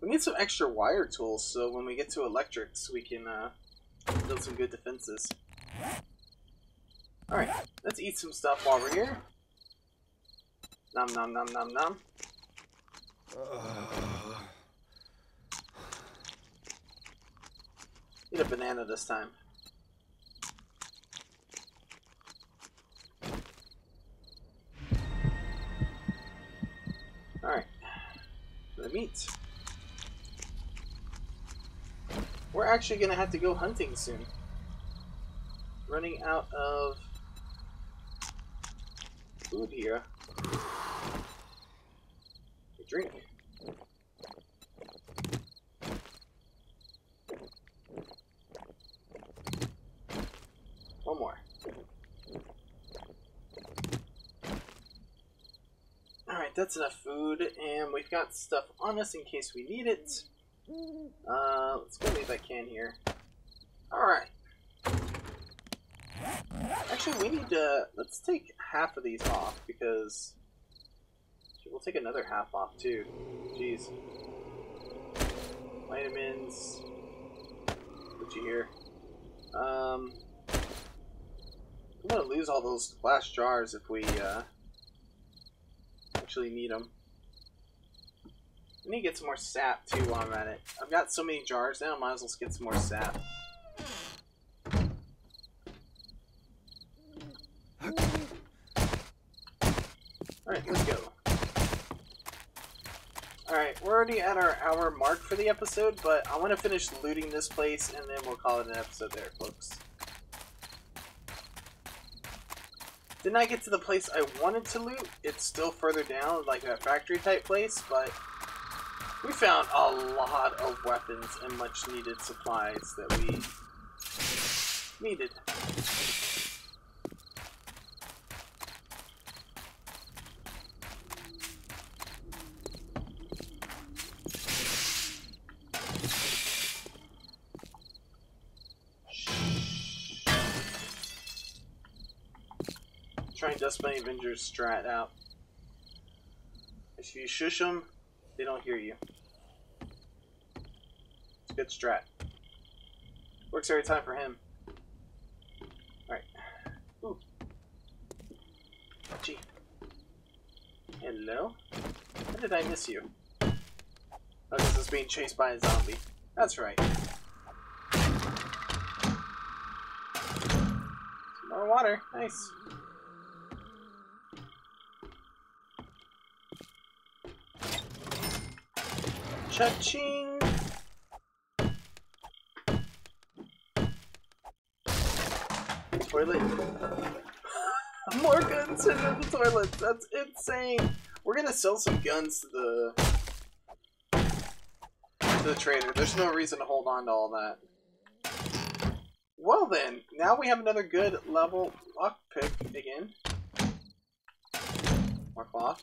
We need some extra wire tools so when we get to electrics we can build some good defenses. Alright, let's eat some stuff while we're here. Nom nom nom nom nom. Need a banana this time. Alright, the meat. We're actually gonna have to go hunting soon. Running out of food here. A drink. One more. Alright, that's enough food, and we've got stuff on us in case we need it. Let's go leave that can here. Alright. Actually, we need to... Let's take half of these off, because... We'll take another half off, too. Jeez. Vitamins. Put you here. I'm gonna lose all those glass jars if we, actually need them. I need to get some more sap, too, while I'm at it. I've got so many jars now, I might as well get some more sap. Alright, let's go. Alright, we're already at our hour mark for the episode, but I want to finish looting this place, and then we'll call it an episode there, folks. Didn't I get to the place I wanted to loot? It's still further down, like a factory type place, but... We found a lot of weapons and much needed supplies that we needed. I'm trying to dust my Avengers strat out. If you shush them, they don't hear you. It's a good strat. Works every time for him. Alright. Ooh. Gee. Hello? How did I miss you? Oh, this is being chased by a zombie. That's right. Some more water. Nice. Cha-ching! Toilet. More guns in the toilet. That's insane. We're gonna sell some guns to the trader. There's no reason to hold on to all that. Well then, now we have another good level lockpick again. More cloth.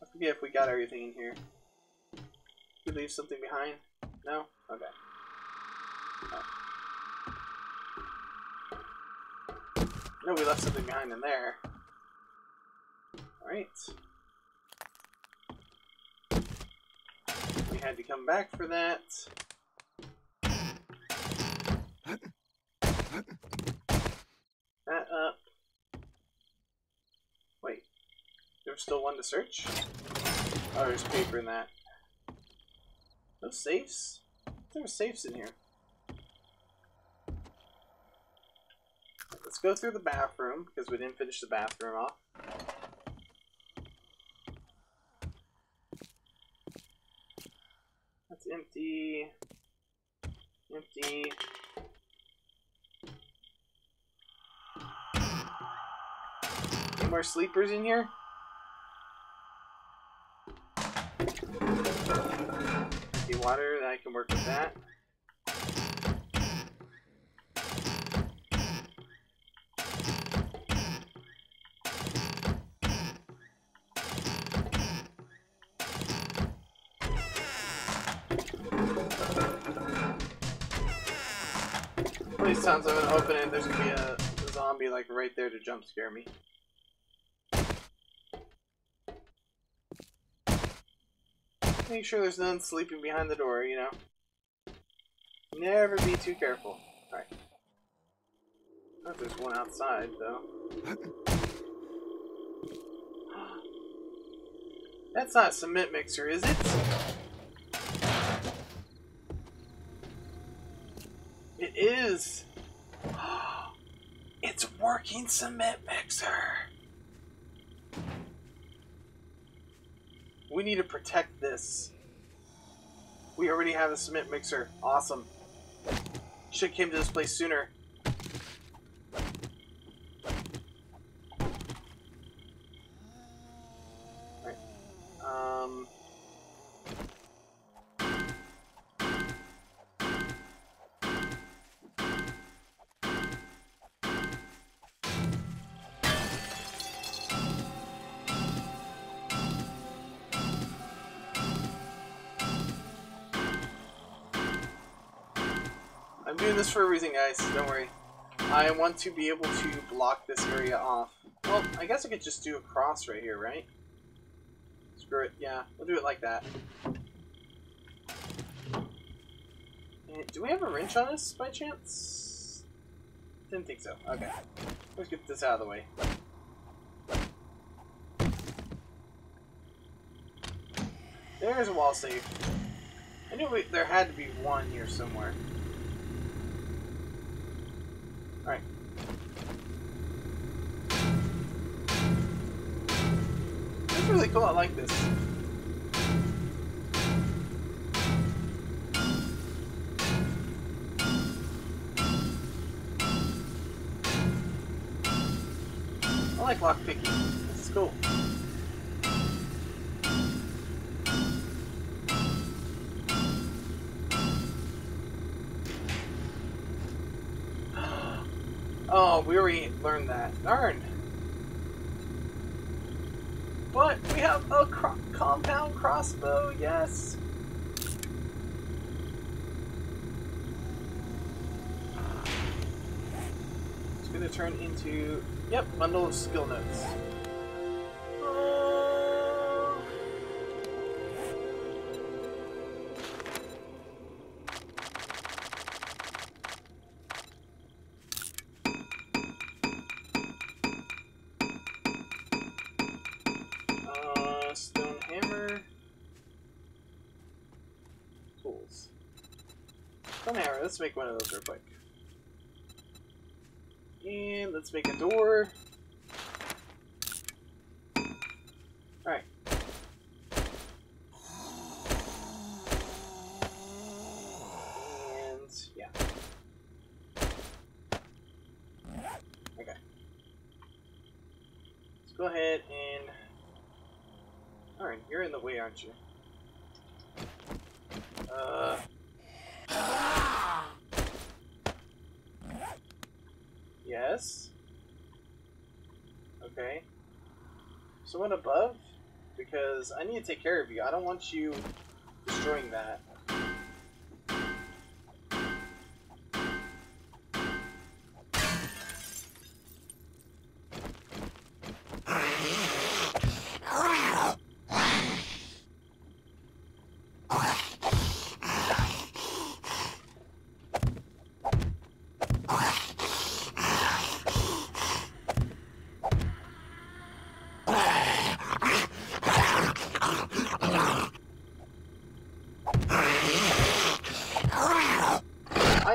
I forget if we got everything in here. Did we leave something behind? No? Okay. Oh. No, we left something behind in there. Alright. We had to come back for that. That up. Wait. There's still one to search? Oh, there's paper in that. No safes? There were safes in here. Let's go through the bathroom, because we didn't finish the bathroom off. That's empty. Empty. Any more sleepers in here? Empty water, I can work with that. Please, Tons, I'm gonna open it. There's gonna be a zombie like right there to jump scare me. Make sure there's none sleeping behind the door, you know. Never be too careful. Alright. I don't know if there's one outside, though. That's not a cement mixer, is it? It is! It's working cement mixer! We need to protect this. We already have a cement mixer. Awesome. Should have came to this place sooner. Alright. I'm doing this for a reason, guys, don't worry. I want to be able to block this area off. Well, I guess I could just do a cross right here, right? Screw it, yeah, we'll do it like that. And do we have a wrench on us, by chance? Didn't think so, okay. Let's get this out of the way. There's a wall safe. I knew there had to be one here somewhere. Alright. That's really cool, I like this. I like lockpicking, this is cool. Oh, we already learned that. Darn. But we have a compound crossbow, yes. It's gonna turn into, yep, bundle of skill notes. Let's make one of those real quick. And let's make a door. Alright. And yeah. Okay. Let's go ahead and. Alright, you're in the way, aren't you? Yes. Okay. Someone above? Because I need to take care of you. I don't want you destroying that.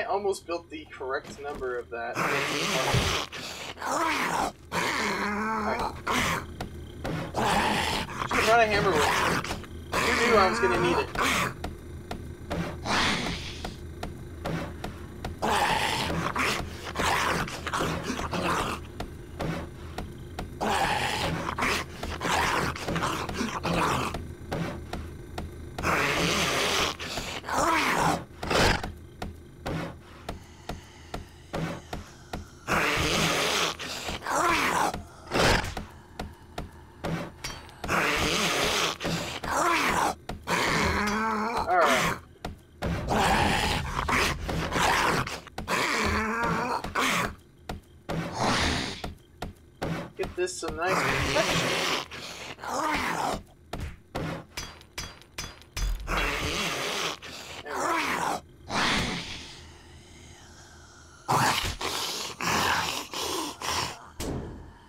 Almost built the correct number of that. Right. Should have brought a hammer with me. Who knew I was gonna need it? Get this some nice protection.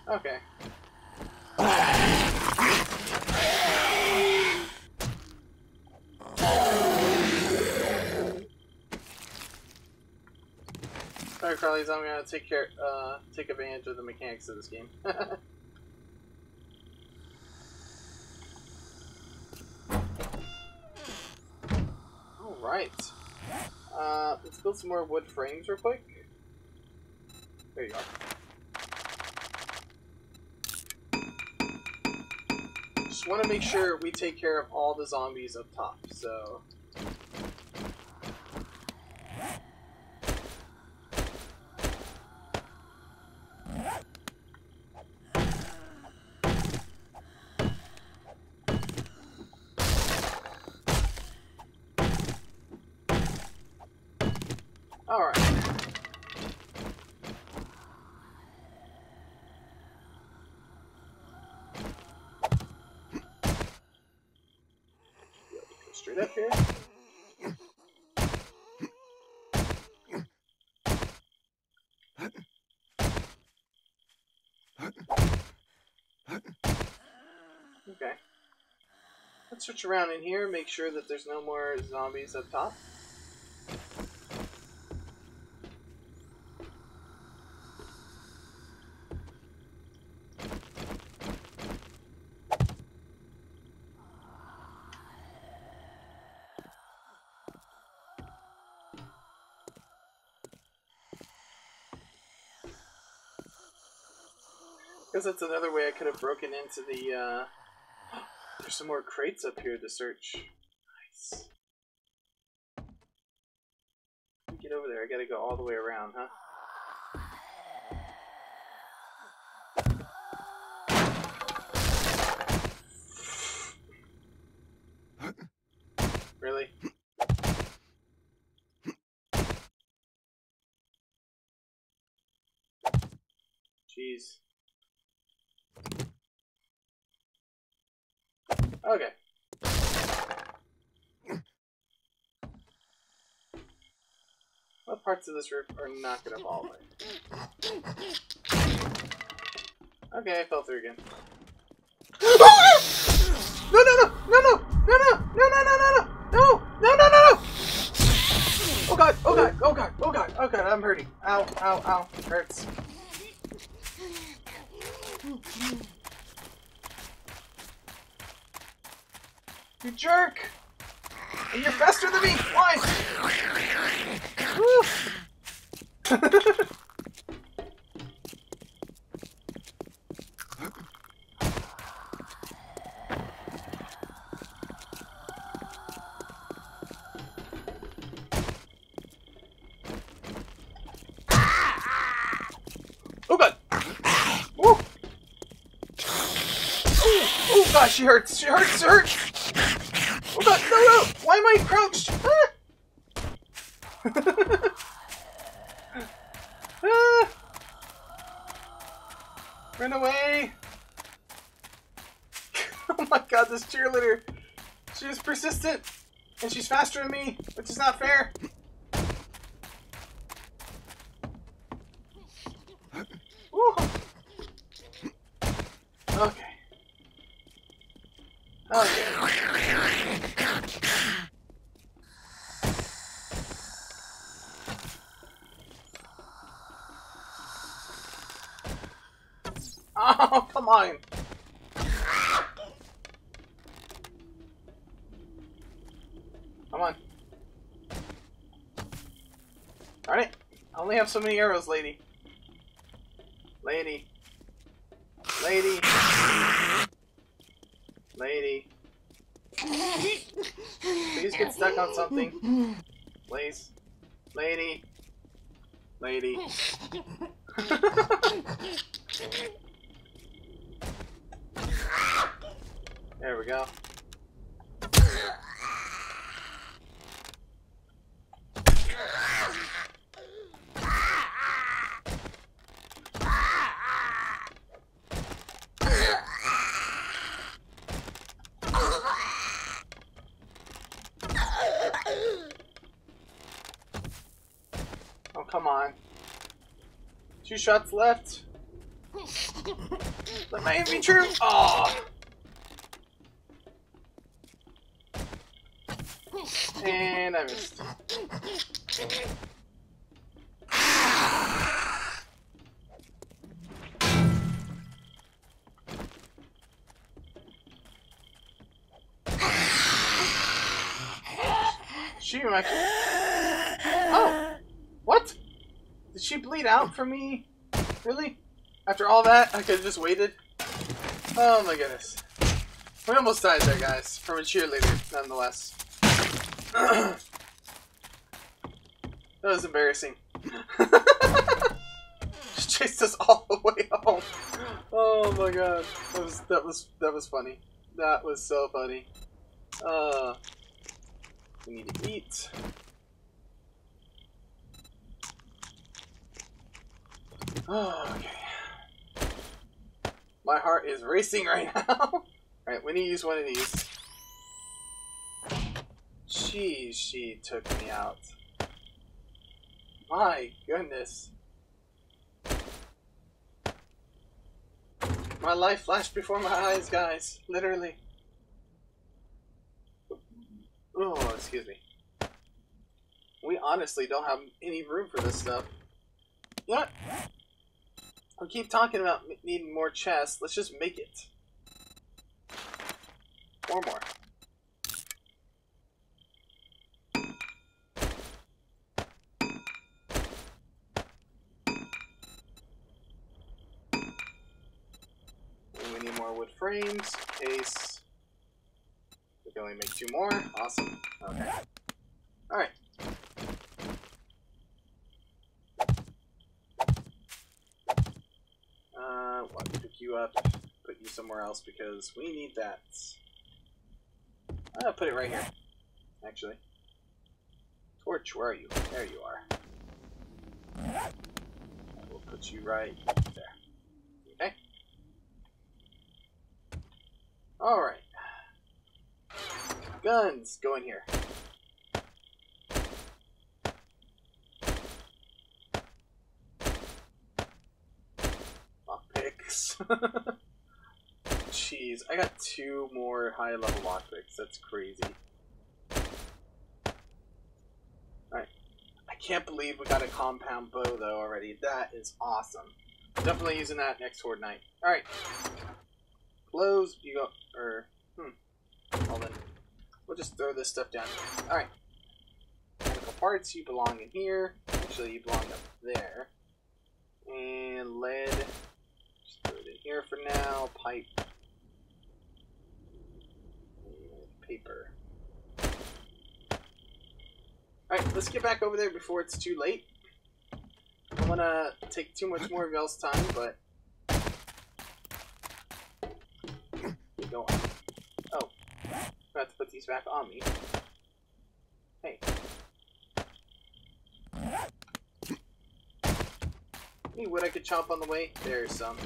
Okay. Sorry, Carlies, I'm gonna take advantage of the mechanics of this game. All right. Let's build some more wood frames real quick. There you are. Just want to make sure we take care of all the zombies up top, so... Straight up here. Okay. Let's switch around in here, make sure that there's no more zombies up top. That's another way I could have broken into the, there's some more crates up here to search. Nice. Get over there, I gotta go all the way around, huh? Really? Jeez. Okay. What parts of this roof are not gonna fall away? Okay, I fell through again. No, no, no, no, no, no, no, no, no, no, no, no, no, no, no, no! Oh god, oh god, oh god, oh god, oh god, I'm hurting. Ow, ow, ow, it hurts. You jerk! And you're faster than me! Why? Oh god! Woo! Oh god, she hurts! She hurts! She hurts! Oh god, no, no! Why am I crouched? Ah! Ah! Run away! Oh my god, this cheerleader! She is persistent! And she's faster than me, which is not fair! Woo. Okay. Okay. Oh, come on. Come on. Darn it. I only have so many arrows, lady. Lady. Lady. Lady. Please get stuck on something. Please. Lady. Lady. There we go. Two shots left. That might be true. Aw. And I missed. She might. Oh! What? Did she bleed out for me? Really? After all that, I could've just waited? Oh my goodness. We almost died there, guys. From a cheerleader, nonetheless. That was embarrassing. She chased us all the way home. Oh my god. That was funny. That was so funny. We need to eat. Oh, okay. My heart is racing right now. Alright, we need to use one of these. Jeez, she took me out. My goodness. My life flashed before my eyes, guys. Literally. Oh, excuse me. We honestly don't have any room for this stuff. You know what? We keep talking about needing more chests. Let's just make it. Or more. And we need more wood frames. Case. We can only make two more. Awesome. Okay. Alright. I'll pick you up, put you somewhere else because we need that. I'll put it right here, actually. Torch, where are you? There you are. We'll put you right there. Okay? Alright. Guns, go in here. Lockpicks. Jeez, I got two more high-level lockpicks. That's crazy. Alright. I can't believe we got a compound bow, though, already. That is awesome. Definitely using that next horde night. Alright. Close. You go... Well, then. We'll just throw this stuff down here. Alright. Medical parts, you belong in here. Actually, you belong up there. And lead. Just throw it in here for now. Pipe. And paper. Alright, let's get back over there before it's too late. I don't want to take too much more of y'all's time, but... Go on. Oh. I have to put these back on me. Hey. Any wood I could chop on the way? There's some.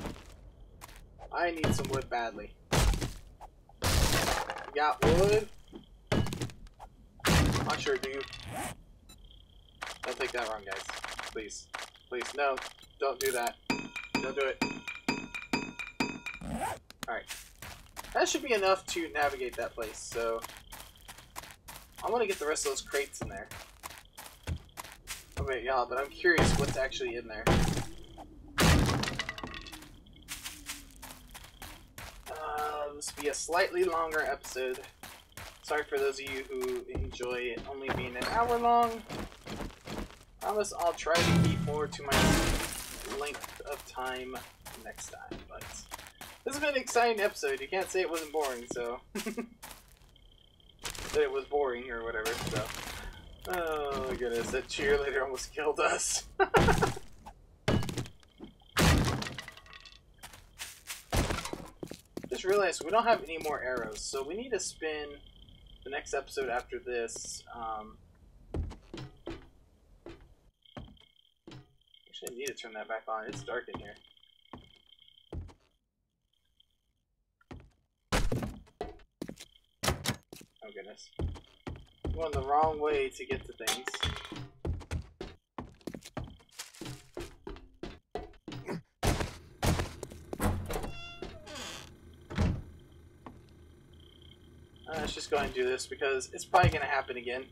I need some wood badly. You got wood? I sure do. Don't take that wrong, guys. Please. Please, no. Don't do that. Don't do it. Alright. That should be enough to navigate that place, so I want to get the rest of those crates in there. Okay, y'all, but I'm curious what's actually in there. This will be a slightly longer episode. Sorry for those of you who enjoy it only being an hour long. I promise I'll try to keep more to my length of time next time, but... This has been an exciting episode. You can't say it wasn't boring, so... that it was boring or whatever, so... Oh my goodness, that cheerleader almost killed us. Just realized we don't have any more arrows, so we need to spin the next episode after this. Actually, I need to turn that back on. It's dark in here. Oh goodness. I'm going the wrong way to get to things. Let's just go ahead and do this because it's probably going to happen again.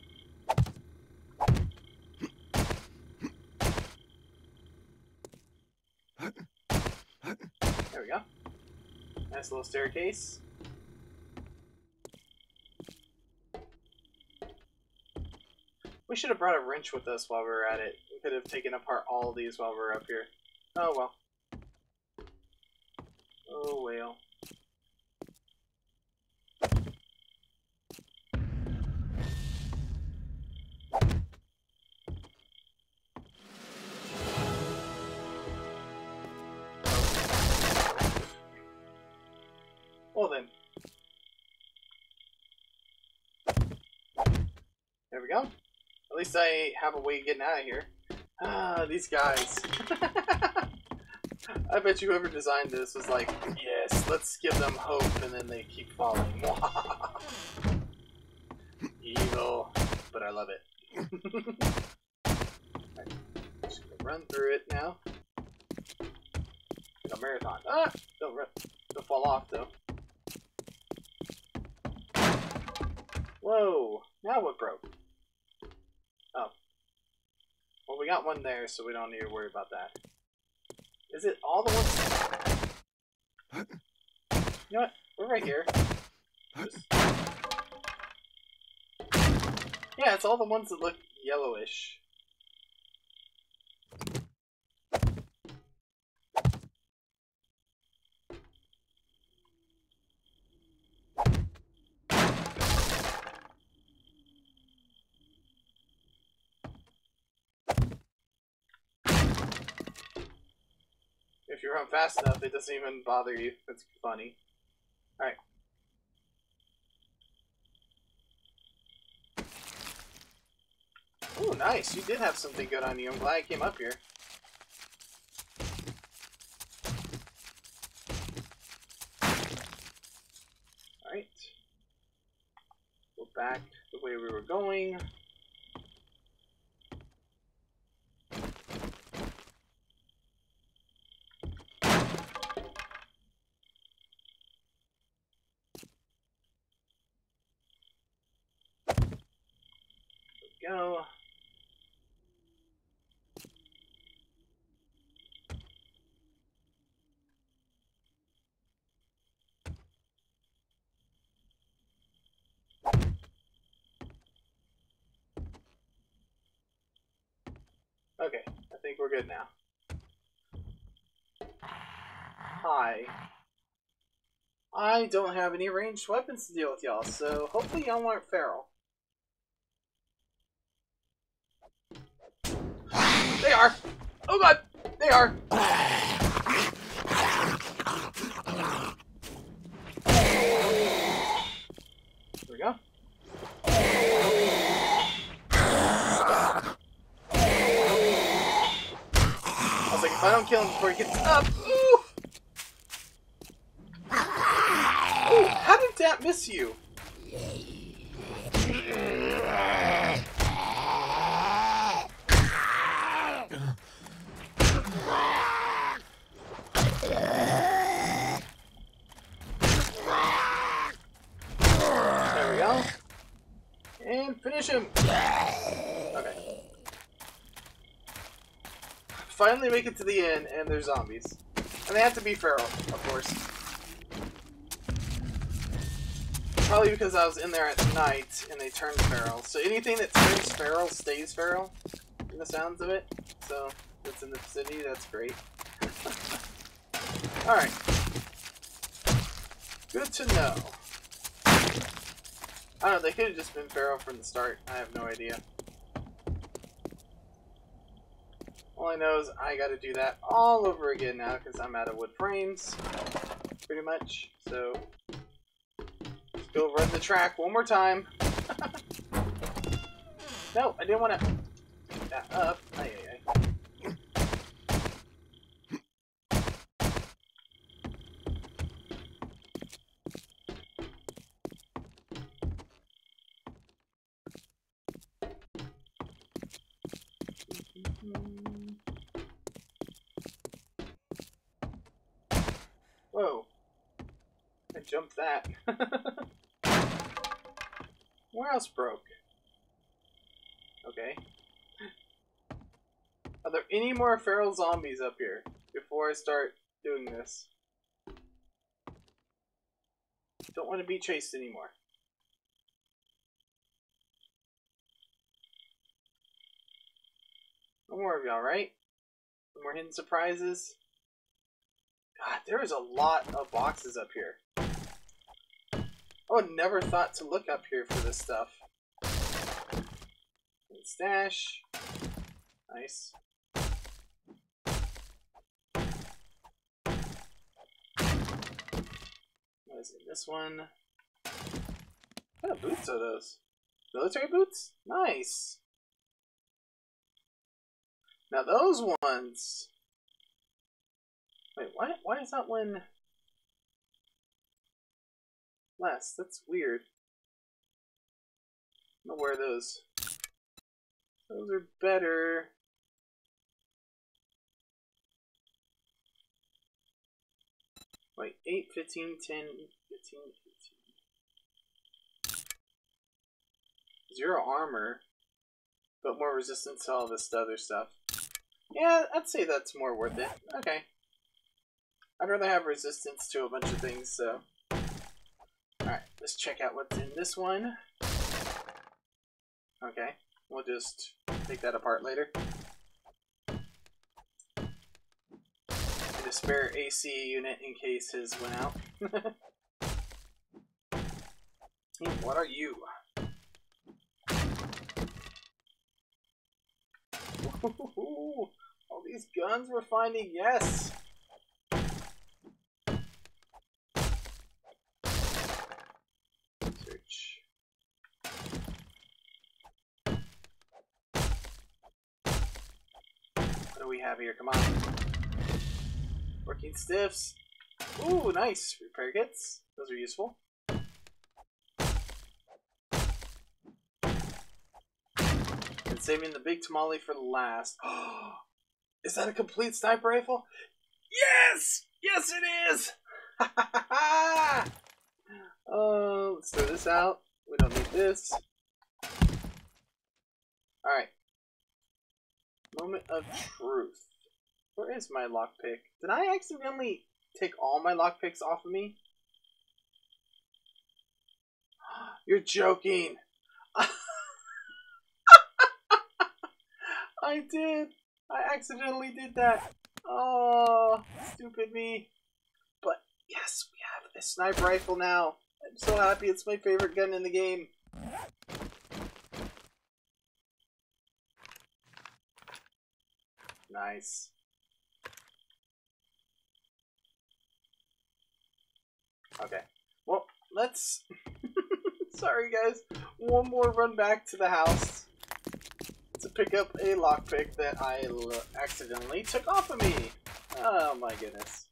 There we go. Nice little staircase. We should have brought a wrench with us while we were at it. We could have taken apart all of these while we were up here. Oh well. Oh well. Well then. There we go. At least I have a way of getting out of here. Ah, these guys. I bet you whoever designed this was like, yes, let's give them hope, and then they keep falling. Evil, but I love it. Right. Just gonna run through it now. Like a marathon. Ah, don't run. Don't fall off though. Whoa! Now what broke? Oh. Well, we got one there, so we don't need to worry about that. Is it all the ones? You know what? We're right here. Just... yeah, it's all the ones that look yellowish. If you run fast enough, it doesn't even bother you. That's funny. Alright. Ooh, nice. You did have something good on you. I'm glad I came up here. Alright. Go back the way we were going. Go. Okay, I think we're good now. Hi. I don't have any ranged weapons to deal with y'all, so hopefully y'all aren't feral. They are! Oh god! They are! There we go. Stop. I was like, if I don't kill him before he gets up... Ooh! Ooh, how did that miss you? Finish him! Okay. Finally make it to the end, and they're zombies. And they have to be feral, of course. Probably because I was in there at night, and they turned feral. So anything that turns feral stays feral, in the sounds of it. So, if it's in the city, that's great. Alright. Good to know. I don't know, they could have just been feral from the start. I have no idea. All I know is I gotta do that all over again now because I'm out of wood frames. Pretty much. So, let's go run the track one more time. No, I didn't want to pick that up. Aye, aye, aye. Whoa. I jumped that. Where else broke? Okay. Are there any more feral zombies up here before I start doing this? Don't want to be chased anymore. No more of y'all, right? No more hidden surprises. God, there is a lot of boxes up here. I would never thought to look up here for this stuff. And stash. Nice. What is it? This one. What kind of boots are those? Military boots? Nice. Now those ones. Wait, what? Why is that one less? That's weird. I'm gonna wear those. Those are better. Wait, 8, 15, 10, 15, 15. Zero armor, but more resistance to all this other stuff. Yeah, I'd say that's more worth it. Okay. I'd rather have resistance to a bunch of things, so. Alright, let's check out what's in this one. Okay, we'll just take that apart later. Spare AC unit in case his went out. What are you? Ooh, all these guns we're finding, yes! Search. What do we have here? Come on. Working stiffs. Ooh, nice. Repair kits. Those are useful. And saving the big tamale for last. Is that a complete sniper rifle? Yes! Yes it is! Ha ha ha! Oh, let's throw this out. We don't need this. Alright. Moment of truth. Where is my lockpick? Did I accidentally take all my lockpicks off of me? You're joking! I did! I accidentally did that! Oh, stupid me! But yes, we have a sniper rifle now! I'm so happy, it's my favorite gun in the game! Nice. Okay, well, let's, sorry guys, one more run back to the house to pick up a lockpick that I accidentally took off of me. Oh my goodness.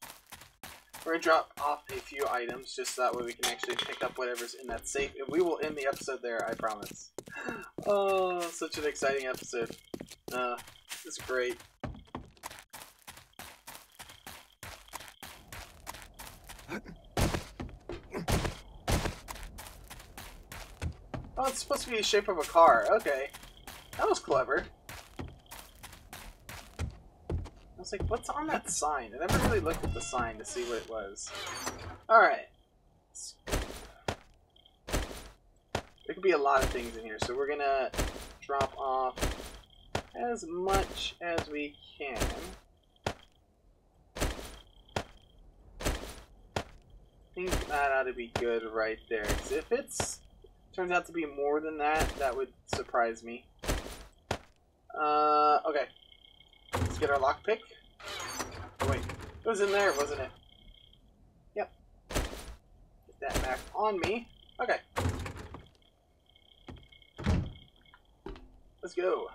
We're going to drop off a few items just so that way we can actually pick up whatever's in that safe. And we will end the episode there, I promise. Oh, such an exciting episode. This is great. Oh, it's supposed to be the shape of a car. Okay. That was clever. I was like, what's on that sign? I never really looked at the sign to see what it was. Alright. There could be a lot of things in here, so we're gonna drop off as much as we can. I think that ought to be good right there. 'Cause if it's turns out to be more than that, that would surprise me. Okay. Let's get our lockpick. Oh, wait. It was in there, wasn't it? Yep. Get that back on me. Okay. Let's go.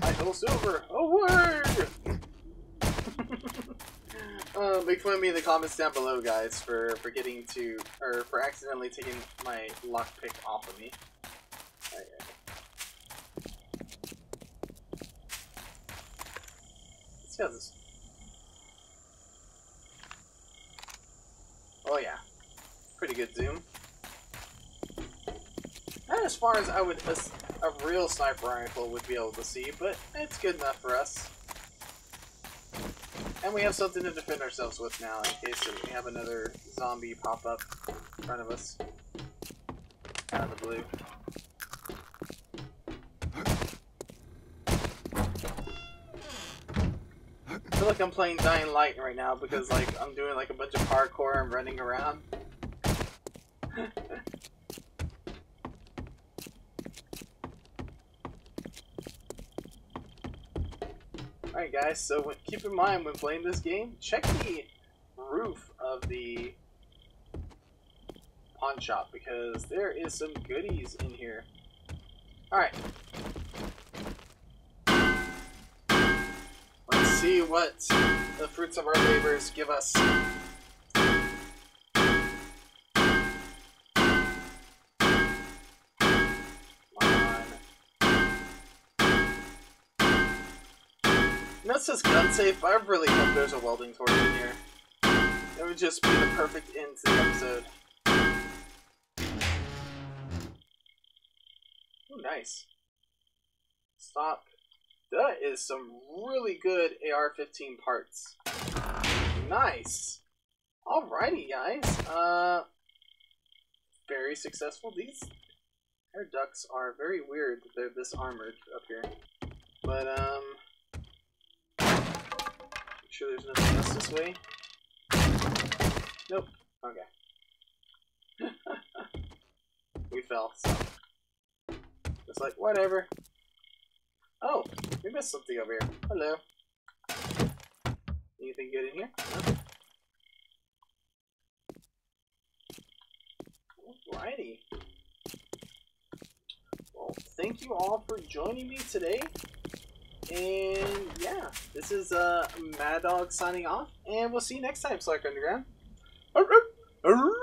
My little silver. Oh, word! Make fun of me in the comments down below, guys, for forgetting to, or for accidentally taking my lockpick off of me. All right. Let's see how this. Oh yeah, pretty good zoom. Ah, as far as I would a real sniper rifle would be able to see, but it's good enough for us. And we have something to defend ourselves with now, in case we have another zombie pop up in front of us. Out of the blue. I feel like I'm playing Dying Light right now because, like, I'm doing like a bunch of parkour and running around. Alright guys, so keep in mind when playing this game, check the roof of the pawn shop because there is some goodies in here. Alright. Let's see what the fruits of our labors give us. This is gun safe, but I really hope there's a welding torch in here. It would just be the perfect end to the episode. Oh, nice. Stop. That is some really good AR-15 parts. Nice. Alrighty, guys. Very successful. These air ducts are very weird that they're this armored up here. But, sure there's nothing else this way. Nope. Okay. We fell, so. Just like, whatever. Oh, we missed something over here. Hello. Anything good in here? No? Alrighty. Well, thank you all for joining me today. And yeah, this is Mad Dog signing off, and we'll see you next time, Slackers Underground.